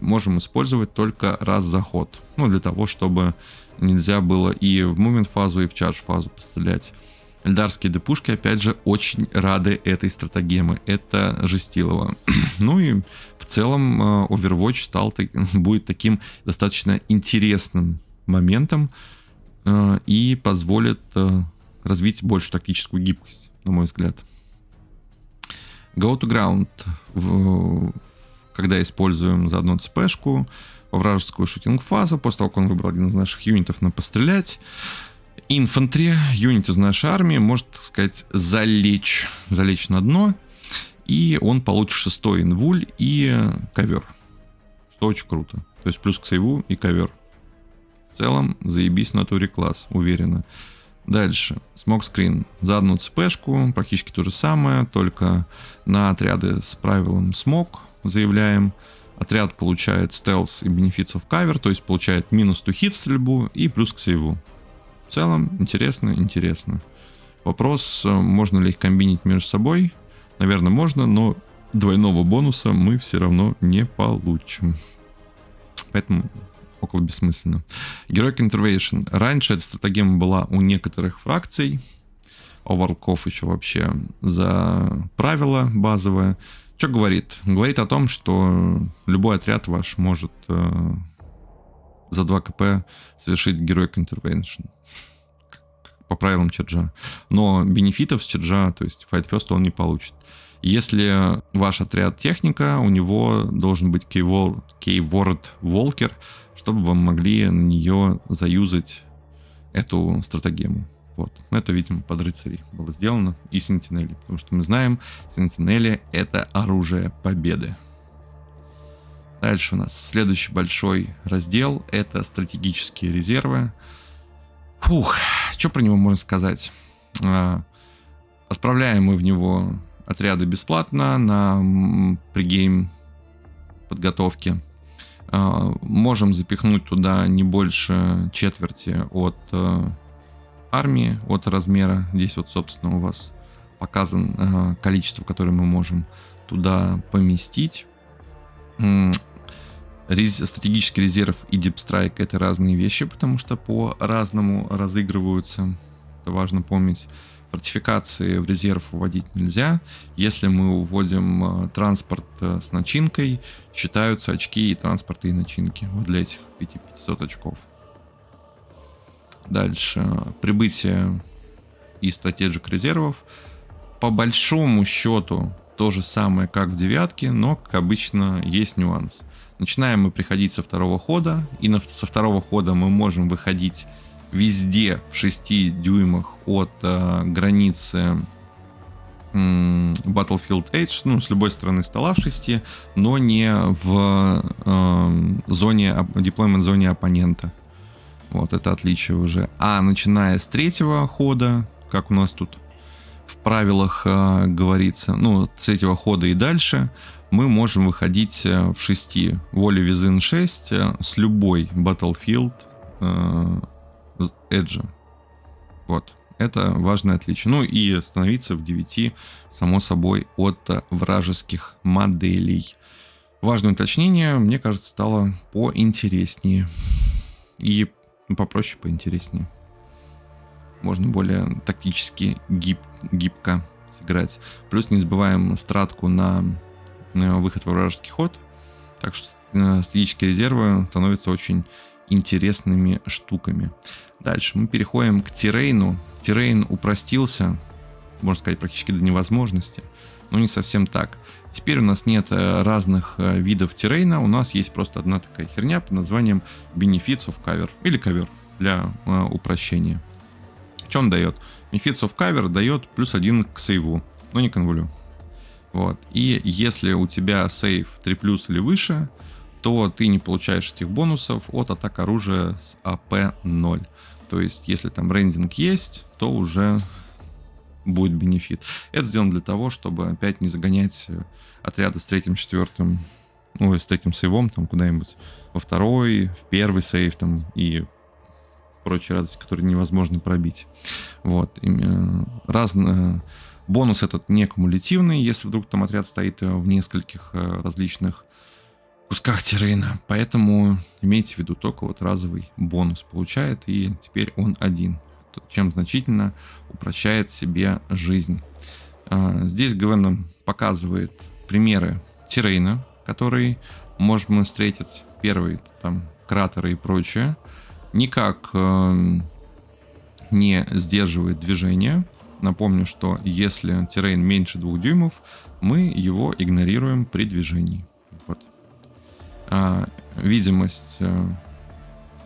можем использовать только раз за ход. Ну, для того, чтобы нельзя было и в мувмент-фазу, и в чардж-фазу пострелять. Эльдарские депушки, опять же, очень рады этой стратегемы. Это жестилово. Ну и в целом Overwatch будет таким достаточно интересным моментом и позволит развить больше тактическую гибкость, на мой взгляд. Go to ground. Когда используем заодно цпешку, вражескую шутинг-фазу, после того, как он выбрал один из наших юнитов на пострелять, инфантри, юнит из нашей армии, может, так сказать, залечь на дно, и он получит 6-й инвуль и ковер, что очень круто. То есть плюс к сейву и ковер. В целом, заебись на туре класс, уверенно. Дальше, смокскрин. За одну цепешку, практически то же самое, только на отряды с правилом смок заявляем. Отряд получает стелс и бенефитс оф кавер, то есть получает минус ту хит стрельбу и плюс к сейву. В целом, интересно. Вопрос, можно ли их комбинить между собой? Наверное, можно, но двойного бонуса мы все равно не получим. Поэтому около бессмысленно. Героик Интервейшн. Раньше эта стратегема была у некоторых фракций. Оверлков еще вообще за правило базовое. Что говорит? Говорит о том, что любой отряд ваш может за 2 КП совершить героик Intervention. По правилам черджа. Но бенефитов с черджа, то есть Fight First, он не получит. Если ваш отряд техника, у него должен быть Keyword Walker, чтобы вы могли на нее заюзать эту стратегему. Вот. Это, видимо, под рыцарей было сделано. И сентинели. Потому что мы знаем, сентинели — это оружие победы. Дальше у нас следующий большой раздел — это стратегические резервы. Фух, что про него можно сказать? Отправляем мы в него отряды бесплатно на прегейм подготовке. Можем запихнуть туда не больше четверти от армии, от размера. Здесь вот, собственно, у вас показано количество, которое мы можем туда поместить. Стратегический резерв и Deep Strike — это разные вещи, потому что по-разному разыгрываются. Это важно помнить. Фортификации в резерв вводить нельзя. Если мы уводим транспорт с начинкой, считаются очки и транспорта, и начинки. Вот для этих 500 очков. Дальше. Прибытие и стратегических резервов. По большому счету то же самое, как в девятке, но, как обычно, есть нюанс. Начинаем мы приходить со второго хода, и со второго хода мы можем выходить везде в 6 дюймах от границы Battlefield Edge, ну, с любой стороны стола в 6, но не в деплоймент-зоне оппонента. Вот, это отличие уже. А начиная с третьего хода, как у нас тут в правилах говорится, ну, с третьего хода и дальше, мы можем выходить в 6. Воли Визин 6 с любой Battlefield Edge. Вот. Это важное отличие. Ну и становиться в 9, само собой, от вражеских моделей. Важное уточнение, мне кажется, стало поинтереснее. И попроще, поинтереснее. Можно более тактически гибко сыграть. Плюс не забываем стратку на выход во вражеский ход. Так что стратегические резервы становятся очень интересными штуками. Дальше мы переходим к террейну. Террейн упростился, можно сказать, практически до невозможности. Но не совсем так. Теперь у нас нет разных видов террейна. У нас есть просто одна такая херня под названием Benefits of Cover. Или Cover для упрощения. Что он дает? Benefits of Cover дает +1 к сейву, но не к инвулю. Вот. И если у тебя сейв 3+ или выше, то ты не получаешь этих бонусов от атак оружия с АП-0. То есть, если там рендинг есть, то уже будет бенефит. Это сделано для того, чтобы опять не загонять отряды с третьим-четвертым, ну, с третьим сейвом, там, куда-нибудь во второй, в первый сейв, там, и прочие радости, которые невозможно пробить. Вот. Бонус этот не кумулятивный, если вдруг там отряд стоит в нескольких различных кусках террейна. Поэтому имейте в виду, только вот разовый бонус получает, и теперь он один, чем значительно упрощает себе жизнь. Здесь ГВН показывает примеры террейна, которые можем встретить. Первый, там, кратеры и прочее. Никак не сдерживает движение. Напомню, что если террейн меньше 2 дюймов, мы его игнорируем при движении. Вот. Видимость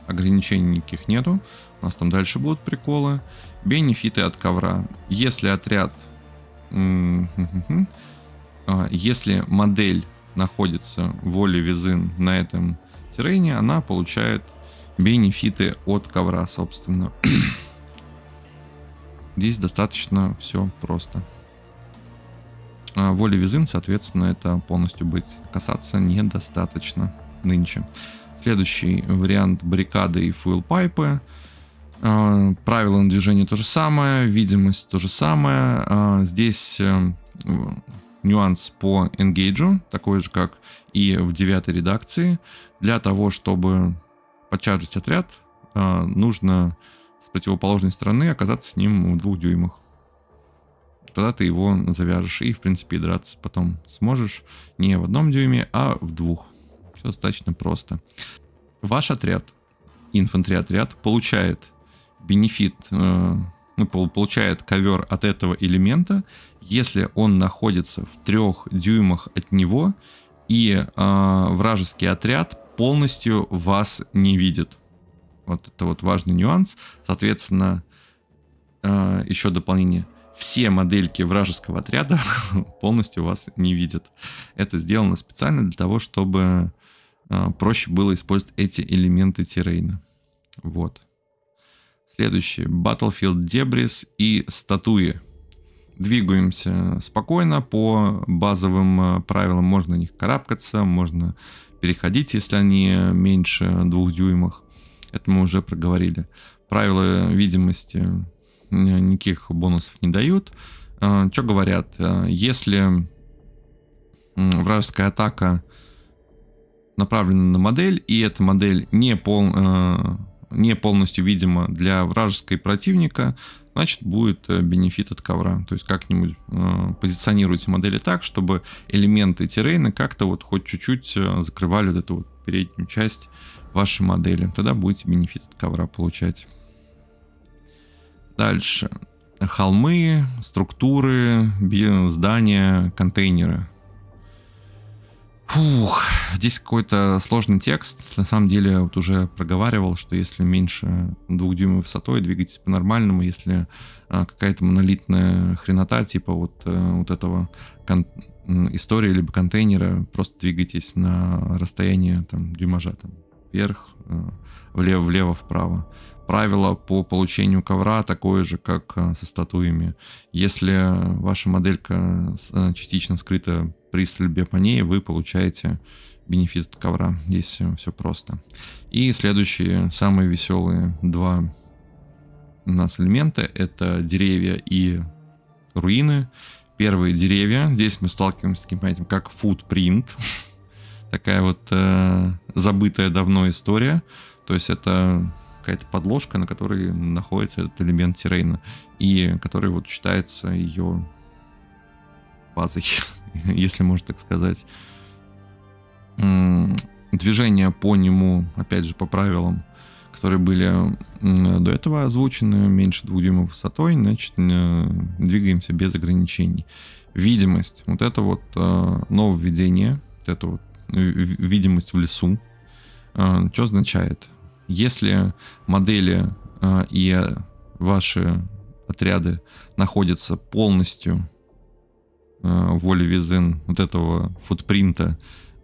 ограничений никаких нету. У нас там дальше будут приколы. Бенефиты от ковра. Если отряд... Если модель находится волей визин на этом террейне, она получает бенефиты от ковра, собственно. Здесь достаточно все просто. Воли визин, соответственно, это полностью быть касаться недостаточно нынче. Следующий вариант — баррикады и фуэлпайпы. Правила на движение то же самое, видимость то же самое. Здесь нюанс по engage, такой же, как и в 9-й редакции. Для того, чтобы подчаржить отряд, нужно с противоположной стороны оказаться с ним в 2 дюймах. Тогда ты его завяжешь и, в принципе, драться потом сможешь не в 1 дюйме, а в 2. Все достаточно просто. Ваш отряд, инфантри-отряд, получает бенефит, получает ковер от этого элемента, если он находится в 3 дюймах от него, и вражеский отряд полностью вас не видит. Вот это вот важный нюанс. Соответственно, еще дополнение. Все модельки вражеского отряда полностью вас не видят. Это сделано специально для того, чтобы проще было использовать эти элементы террейна. Вот. Следующее. Battlefield Debris и статуи. Двигаемся спокойно по базовым правилам. Можно на них карабкаться, можно переходить, если они меньше 2 дюймах. Это мы уже проговорили. Правила видимости никаких бонусов не дают. Что говорят? Если вражеская атака направлена на модель, и эта модель не полностью видима для вражеского противника, значит, будет бенефит от ковра. То есть как-нибудь позиционируйте модели так, чтобы элементы террейна как-то вот хоть чуть-чуть закрывали вот эту вот переднюю часть вашей модели. Тогда будете бенефит от ковра получать. Дальше. Холмы, структуры, здания, контейнеры. Фух, здесь какой-то сложный текст. На самом деле, вот уже проговаривал, что если меньше 2 дюймов высотой, двигайтесь по-нормальному. Если какая-то монолитная хренота, типа вот этого истории, либо контейнера, просто двигайтесь на расстояние там, дюймажа там, вверх, влево, влево, вправо. Правило по получению ковра такое же, как со статуями. Если ваша моделька частично скрыта при стрельбе по ней, вы получаете бенефит от ковра. Здесь все просто. И следующие, самые веселые 2 у нас элемента, это деревья и руины. Первые деревья. Здесь мы сталкиваемся с таким понятием, как footprint. Такая вот забытая давно история. То есть это какая-то подложка, на которой находится этот элемент террейна, и который вот считается ее базой, если можно так сказать. Движение по нему, опять же, по правилам, которые были до этого озвучены, меньше 2 дюймов высотой, значит, двигаемся без ограничений. Видимость. Вот это вот нововведение, вот это вот видимость в лесу. Что означает? Если модели и ваши отряды находятся полностью в воле визин вот этого футпринта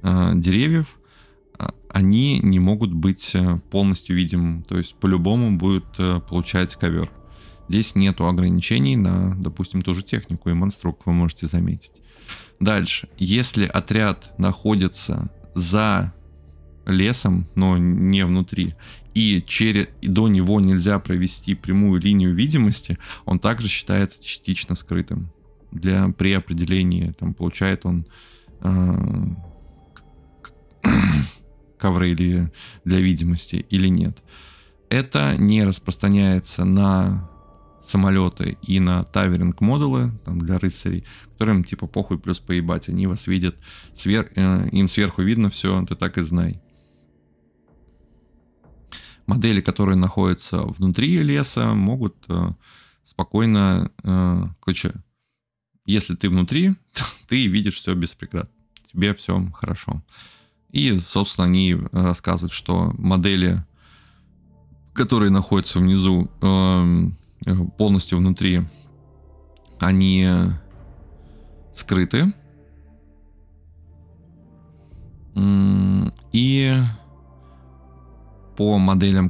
деревьев, они не могут быть полностью видимы. То есть по-любому будут получать ковер. Здесь нету ограничений на, допустим, ту же технику и монструк, вы можете заметить. Дальше. Если отряд находится за лесом, но не внутри, и до него нельзя провести прямую линию видимости, он также считается частично скрытым. При определении там получает он ковры или для видимости или нет. Это не распространяется на самолеты и на таверинг-модулы для рыцарей, которым типа похуй плюс поебать, они вас видят, им сверху видно все, ты так и знай. Модели, которые находятся внутри леса, могут спокойно, если ты внутри, ты видишь все без преград, тебе все хорошо. И, собственно, они рассказывают, что модели, которые находятся внизу, полностью внутри, они скрыты. И по моделям,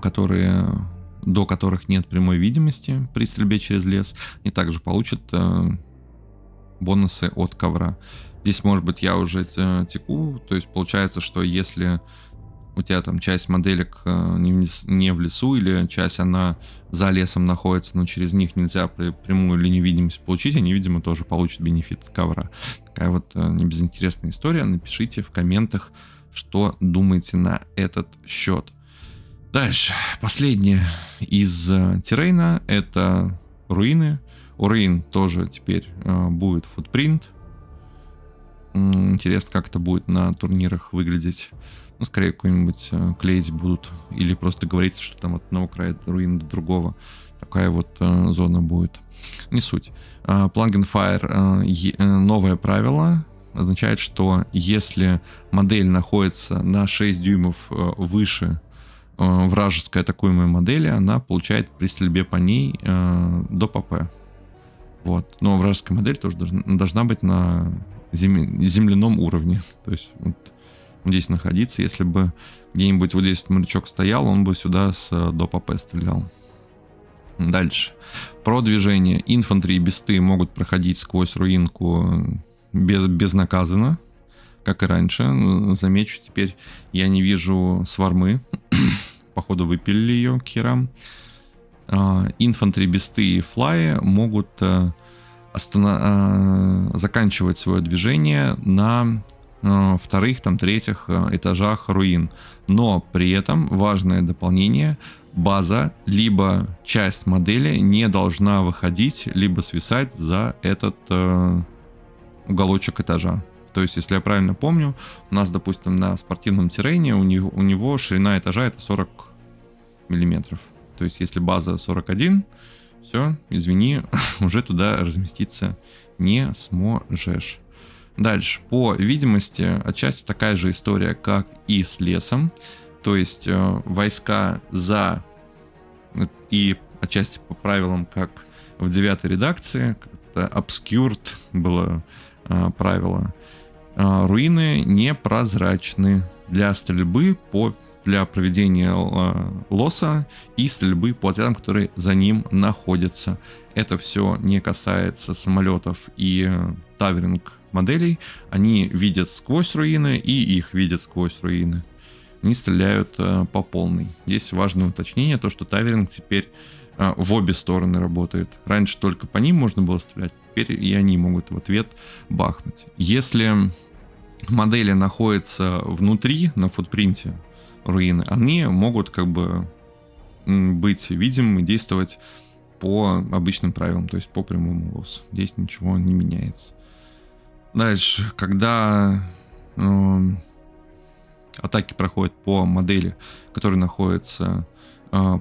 до которых нет прямой видимости при стрельбе через лес, они также получат бонусы от ковра. Здесь, может быть, я уже теку. То есть получается, что если у тебя там часть моделек не в лесу, или часть она за лесом находится, но через них нельзя прямую линию видимости получить, они, видимо, тоже получат бенефит с ковра. Такая вот небезынтересная история. Напишите в комментах, что думаете на этот счет. Дальше. Последнее из террейна — это руины. У руин тоже теперь будет футпринт. Интересно, как это будет на турнирах выглядеть. Ну, скорее, какой-нибудь клеить будут. Или просто говорить, что там от одного края руин до другого. Такая вот зона будет. Не суть. Plug and Fire. Новое правило означает, что если модель находится на 6 дюймов выше вражеской атакуемой модели, она получает при стрельбе по ней до ПП. Вот. Но вражеская модель тоже должна быть на земляном уровне. То есть вот здесь находиться. Если бы где-нибудь вот здесь морячок стоял, он бы сюда с ДОПП стрелял. Дальше. Продвижение. Инфантри и бесты могут проходить сквозь руинку безнаказанно, как и раньше. Замечу, теперь я не вижу свармы. Походу выпилили ее к херам. Инфантри, бесты и флаи могут заканчивать свое движение на вторых, там, третьих этажах руин. Но при этом важное дополнение: база, либо часть модели не должна выходить, либо свисать за этот уголочек этажа. То есть, если я правильно помню, у нас, допустим, на спортивном террейне у него ширина этажа — это 40 миллиметров. То есть, если база 41, все, извини, уже туда разместиться не сможешь. Дальше. По видимости, отчасти такая же история, как и с лесом. То есть, войска за... И отчасти по правилам, как в 9-й редакции, как-то obscured было правило. Руины непрозрачны для стрельбы для проведения лоса и стрельбы по отрядам, которые за ним находятся. Это все не касается самолетов и таверинг моделей. Они видят сквозь руины, и их видят сквозь руины. Они стреляют по полной. Здесь важное уточнение, то что таверинг теперь в обе стороны работает. Раньше только по ним можно было стрелять, теперь и они могут в ответ бахнуть. Если модели находятся внутри, на футпринте, руины, они могут как бы быть видимыми, действовать по обычным правилам, то есть по прямому лосу. Здесь ничего не меняется. Дальше, когда атаки проходят по модели, которая находится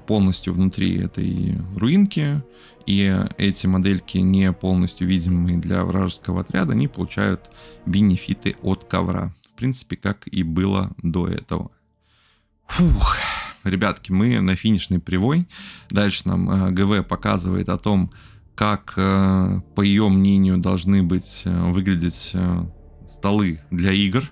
полностью внутри этой руинки, и эти модельки не полностью видимые для вражеского отряда, они получают бенефиты от ковра. В принципе, как и было до этого. Фух, ребятки, мы на финишной привой. Дальше нам ГВ показывает о том, как, по ее мнению, должны быть выглядеть столы для игр,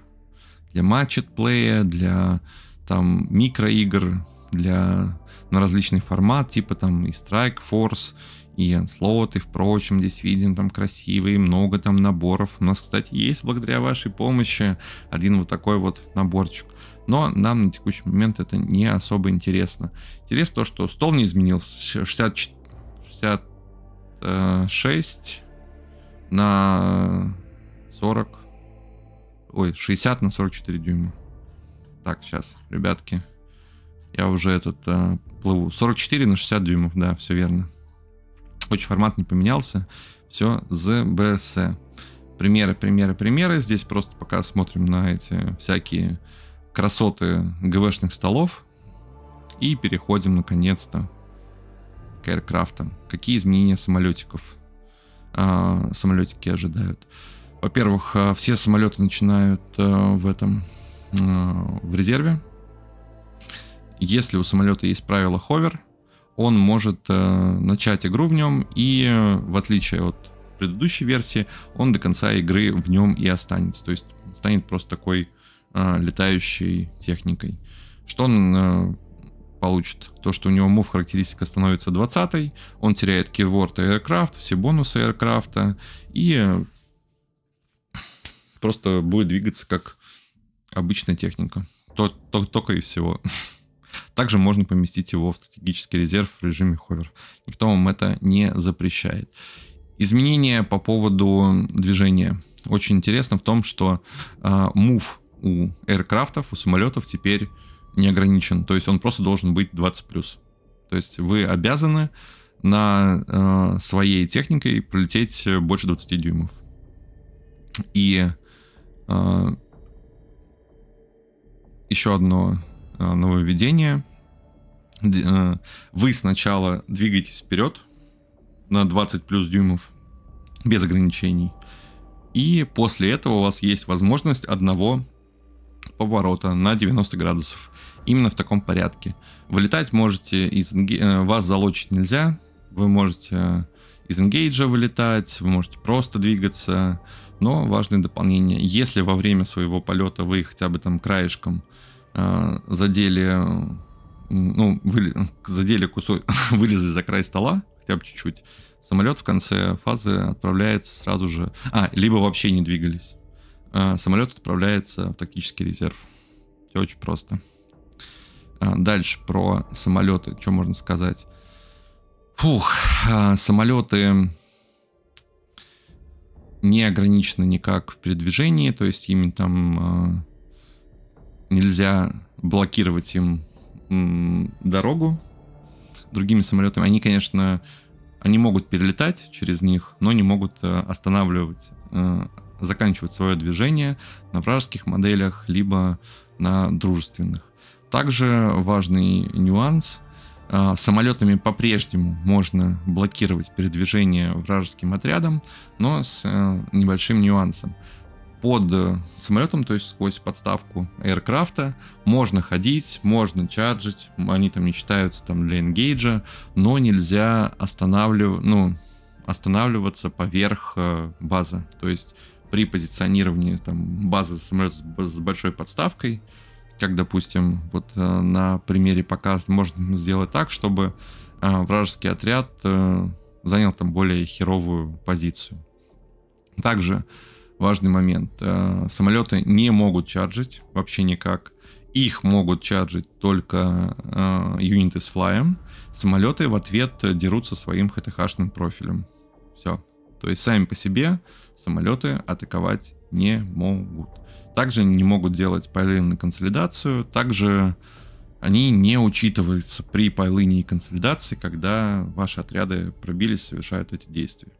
для матч-плея, для там микроигр, на различный формат, типа там и Strike Force, и Onslaught, и впрочем. Здесь видим там красивые, много там наборов. У нас, кстати, есть благодаря вашей помощи один вот такой вот наборчик. Но нам на текущий момент это не особо интересно. Интересно то, что стол не изменился. 66 на 40. Ой, 60 на 44 дюйма. Так, сейчас, ребятки. Я уже плыву. 44 на 60 дюймов, да, все верно. Очень формат не поменялся. Все, ЗБС. Примеры. Здесь просто пока смотрим на эти всякие красоты ГВшных столов. И переходим, наконец-то, к Aircraft'ам. Какие изменения самолетиков? Самолетики ожидают. Во-первых, все самолеты начинают в резерве. Если у самолета есть правило ховер, он может начать игру в нем, и в отличие от предыдущей версии, он до конца игры в нем и останется. То есть станет просто такой летающей техникой. Что он получит? То, что у него мув характеристика становится 20-й, он теряет keyword aircraft, все бонусы aircraft, и просто будет двигаться как обычная техника. только и всего. Также можно поместить его в стратегический резерв в режиме ховер. Никто вам это не запрещает. Изменения по поводу движения. Очень интересно в том, что мув у эйркрафтов, у самолетов теперь не ограничен. То есть он просто должен быть 20+. То есть вы обязаны на своей техникой пролететь больше 20 дюймов. И еще одно нововведение. Вы сначала двигаетесь вперед на 20+ дюймов без ограничений. И после этого у вас есть возможность одного поворота на 90 градусов. Именно в таком порядке. Вылетать можете, вас залочить нельзя. Вы можете из энгейджа вылетать, вы можете просто двигаться. Но важное дополнение. Если во время своего полета вы хотя бы там краешком задели кусок, вылезли за край стола, хотя бы чуть-чуть, самолет в конце фазы отправляется сразу же... либо вообще не двигались. Самолет отправляется в тактический резерв. Все очень просто. Дальше про самолеты. Что можно сказать? Самолеты не ограничены никак в передвижении. То есть ими там... нельзя блокировать им дорогу другими самолетами. Они, конечно, могут перелетать через них, но не могут останавливать, заканчивать свое движение на вражеских моделях, либо на дружественных. Также важный нюанс. Самолетами по-прежнему можно блокировать передвижение вражеским отрядам, но с небольшим нюансом. Под самолетом, то есть сквозь подставку эйркрафта, можно ходить, можно чарджить, они там не считаются там для энгейджа, но нельзя останавливаться поверх базы. То есть при позиционировании там базы самолета с большой подставкой, как, допустим, вот на примере показ, можно сделать так, чтобы вражеский отряд занял там более херовую позицию. Также важный момент. Самолеты не могут чарджить вообще никак. Их могут чарджить только юниты с флаем. Самолеты в ответ дерутся своим ХТХ-шным профилем. Все. То есть сами по себе самолеты атаковать не могут. Также не могут делать пайлы консолидацию. Также они не учитываются при пайлы консолидации, когда ваши отряды пробились, совершают эти действия.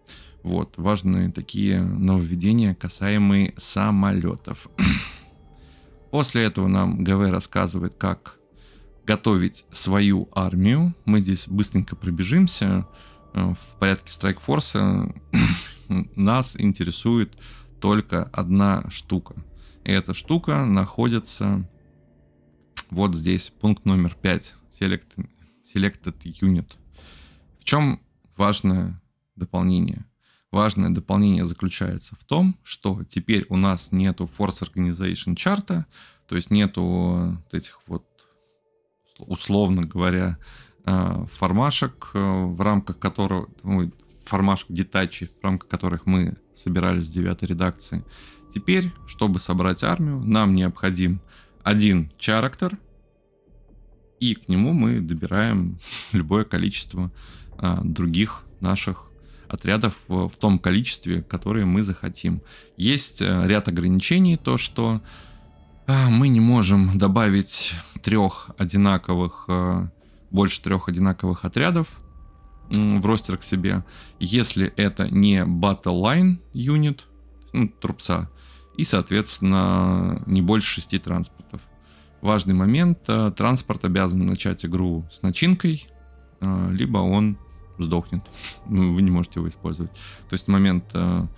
Вот, важные такие нововведения, касаемые самолетов. После этого нам ГВ рассказывает, как готовить свою армию. Мы здесь быстренько пробежимся. В порядке страйкфорса нас интересует только одна штука. И эта штука находится вот здесь, пункт номер 5. Selected Unit. В чем важное дополнение? Важное дополнение заключается в том, что теперь у нас нету Force Organization чарта, то есть нету этих вот, условно говоря, формашек, в рамках которых, формашек детачей, в рамках которых мы собирались с 9-й редакции. Теперь, чтобы собрать армию, нам необходим один character, и к нему мы добираем любое количество других наших отрядов в том количестве, которые мы захотим. Есть ряд ограничений, то что мы не можем добавить больше трех одинаковых отрядов в ростер к себе, если это не Battle Line Unit, трупса, и, соответственно, не больше 6 транспортов. Важный момент, транспорт обязан начать игру с начинкой, либо он сдохнет, вы не можете его использовать. То есть в момент на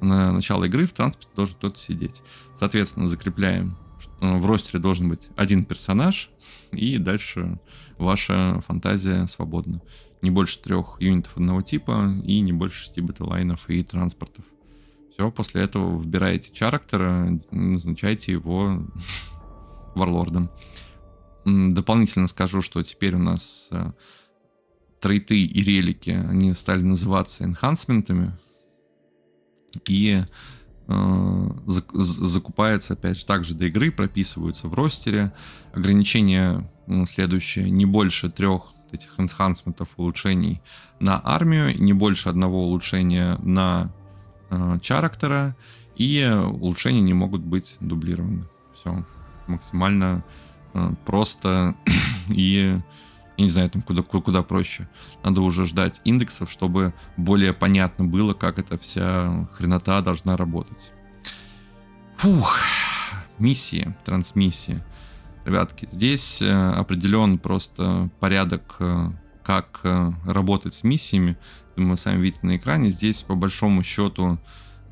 начало игры в транспорте должен кто-то сидеть. Соответственно, закрепляем, что в ростере должен быть один персонаж, и дальше ваша фантазия свободна. Не больше 3 юнитов одного типа и не больше 6 батлайнов и транспортов. Все, после этого выбираете характера, назначаете его варлордом. Дополнительно скажу, что теперь у нас трейты и релики, они стали называться энхансментами, и закупается, опять же, также до игры, прописываются в ростере. Ограничение следующее: не больше 3 этих энхансментов, улучшений на армию, не больше 1 улучшения на чарактера, и улучшения не могут быть дублированы. Все максимально просто и, я не знаю, там куда проще. Надо уже ждать индексов, чтобы более понятно было, как эта вся хренота должна работать. Фух, миссии, трансмиссии. Ребятки, здесь определен просто порядок, как работать с миссиями. Вы сами видите на экране. Здесь, по большому счету,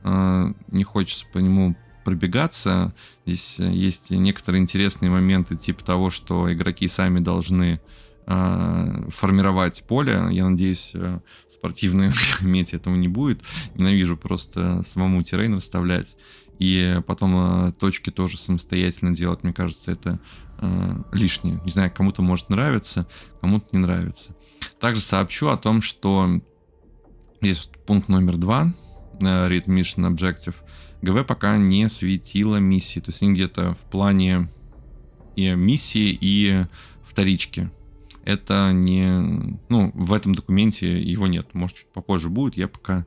не хочется по нему пробегаться. Здесь есть некоторые интересные моменты, типа того, что игроки сами должны формировать поле. Я надеюсь, спортивные мети этого не будет. Ненавижу просто самому террейн расставлять. И потом точки тоже самостоятельно делать, мне кажется, это лишнее. Не знаю, кому-то может нравиться, кому-то не нравится. Также сообщу о том, что есть пункт номер 2, Read Mission Objective. ГВ пока не светила миссии, то есть они где-то в плане и миссии, и вторички. Это не... Ну, в этом документе его нет. Может, чуть попозже будет, я пока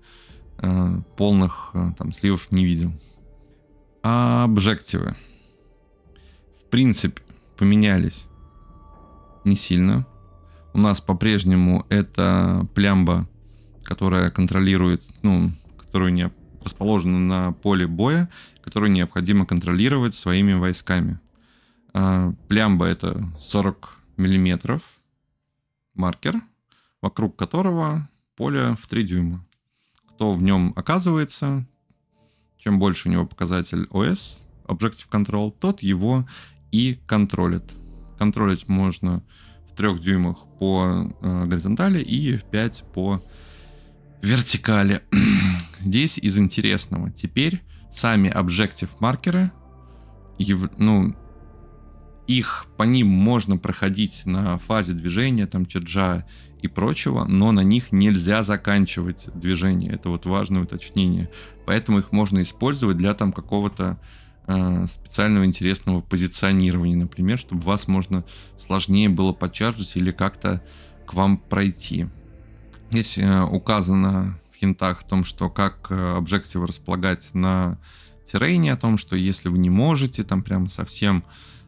полных там сливов не видел. Объективы, в принципе, поменялись не сильно. У нас по-прежнему это плямба, которая контролирует, ну, которую не расположена на поле боя, которую необходимо контролировать своими войсками. Плямба — это 40 миллиметров маркер, вокруг которого поле в 3 дюйма. Кто в нем оказывается, чем больше у него показатель OS, Objective Control, тот его и контролит. Контролить можно в 3 дюймах по горизонтали и в 5 по вертикали. Здесь из интересного. Теперь сами Objective маркеры, ну, по ним можно проходить на фазе движения, там, черджа и прочего, но на них нельзя заканчивать движение. Это вот важное уточнение. Поэтому их можно использовать для там какого-то специального интересного позиционирования, например, чтобы вас можно сложнее было подчаржить или как-то к вам пройти. Здесь указано в хинтах о том, что как объективы располагать на террейне, о том, что если вы не можете там прям совсем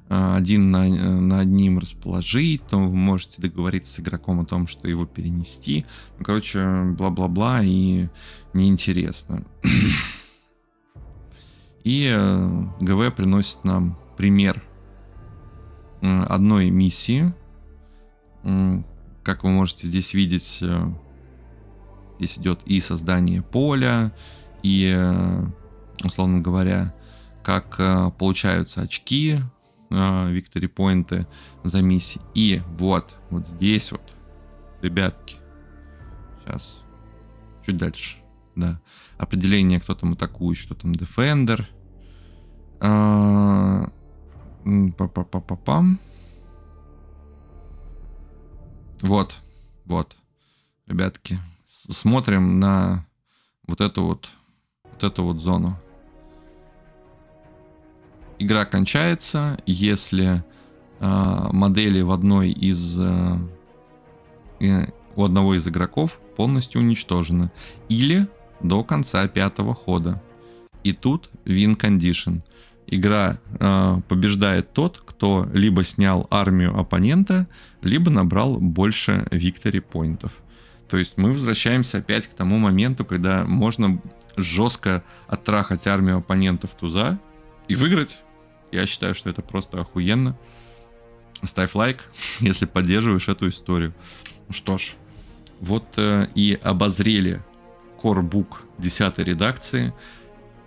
один на одним расположить, то вы можете договориться с игроком о том, что его перенести. Ну, короче, бла-бла-бла и неинтересно. И ГВ приносит нам пример одной миссии. Как вы можете здесь видеть, здесь идет и создание поля, и, условно говоря, как получаются очки, виктори поинты за миссии. И вот здесь вот, ребятки, сейчас чуть дальше, да, определение, кто там атакующий, кто там дефендер. Вот, ребятки, смотрим на вот эту зону. Игра кончается, если модели у одного из игроков полностью уничтожены. Или до конца 5-го хода. И тут win condition. Игра побеждает тот, кто либо снял армию оппонента, либо набрал больше victory поинтов. То есть мы возвращаемся опять к тому моменту, когда можно жестко оттрахать армию оппонентов туза и выиграть. Я считаю, что это просто охуенно. Ставь лайк, если поддерживаешь эту историю. Что ж, вот и обозрели корбук 10-й редакции.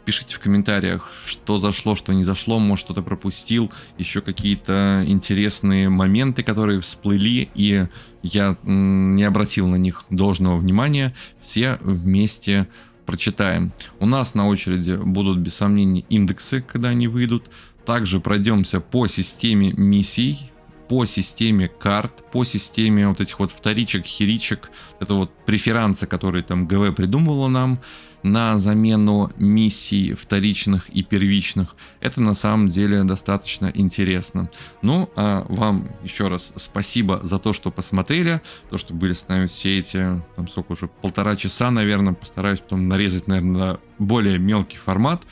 Пишите в комментариях, что зашло, что не зашло, может, что-то пропустил, еще какие-то интересные моменты, которые всплыли, и я не обратил на них должного внимания. Все вместе прочитаем. У нас на очереди будут, без сомнений, индексы, когда они выйдут. Также пройдемся по системе миссий, по системе карт, по системе вот этих вот вторичек, херичек, это вот преферансы, которые там ГВ придумывала нам на замену миссий вторичных и первичных. Это на самом деле достаточно интересно. Ну, а вам еще раз спасибо за то, что посмотрели, то, что были с нами все эти, там, сколько уже, 1,5 часа, наверное, постараюсь потом нарезать, наверное, на более мелкий формат.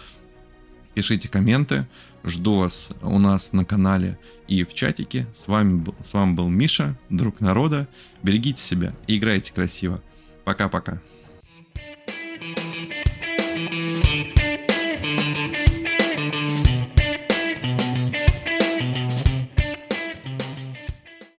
Пишите комменты, жду вас у нас на канале и в чатике. С вами был Миша, друг народа. Берегите себя и играйте красиво. Пока-пока.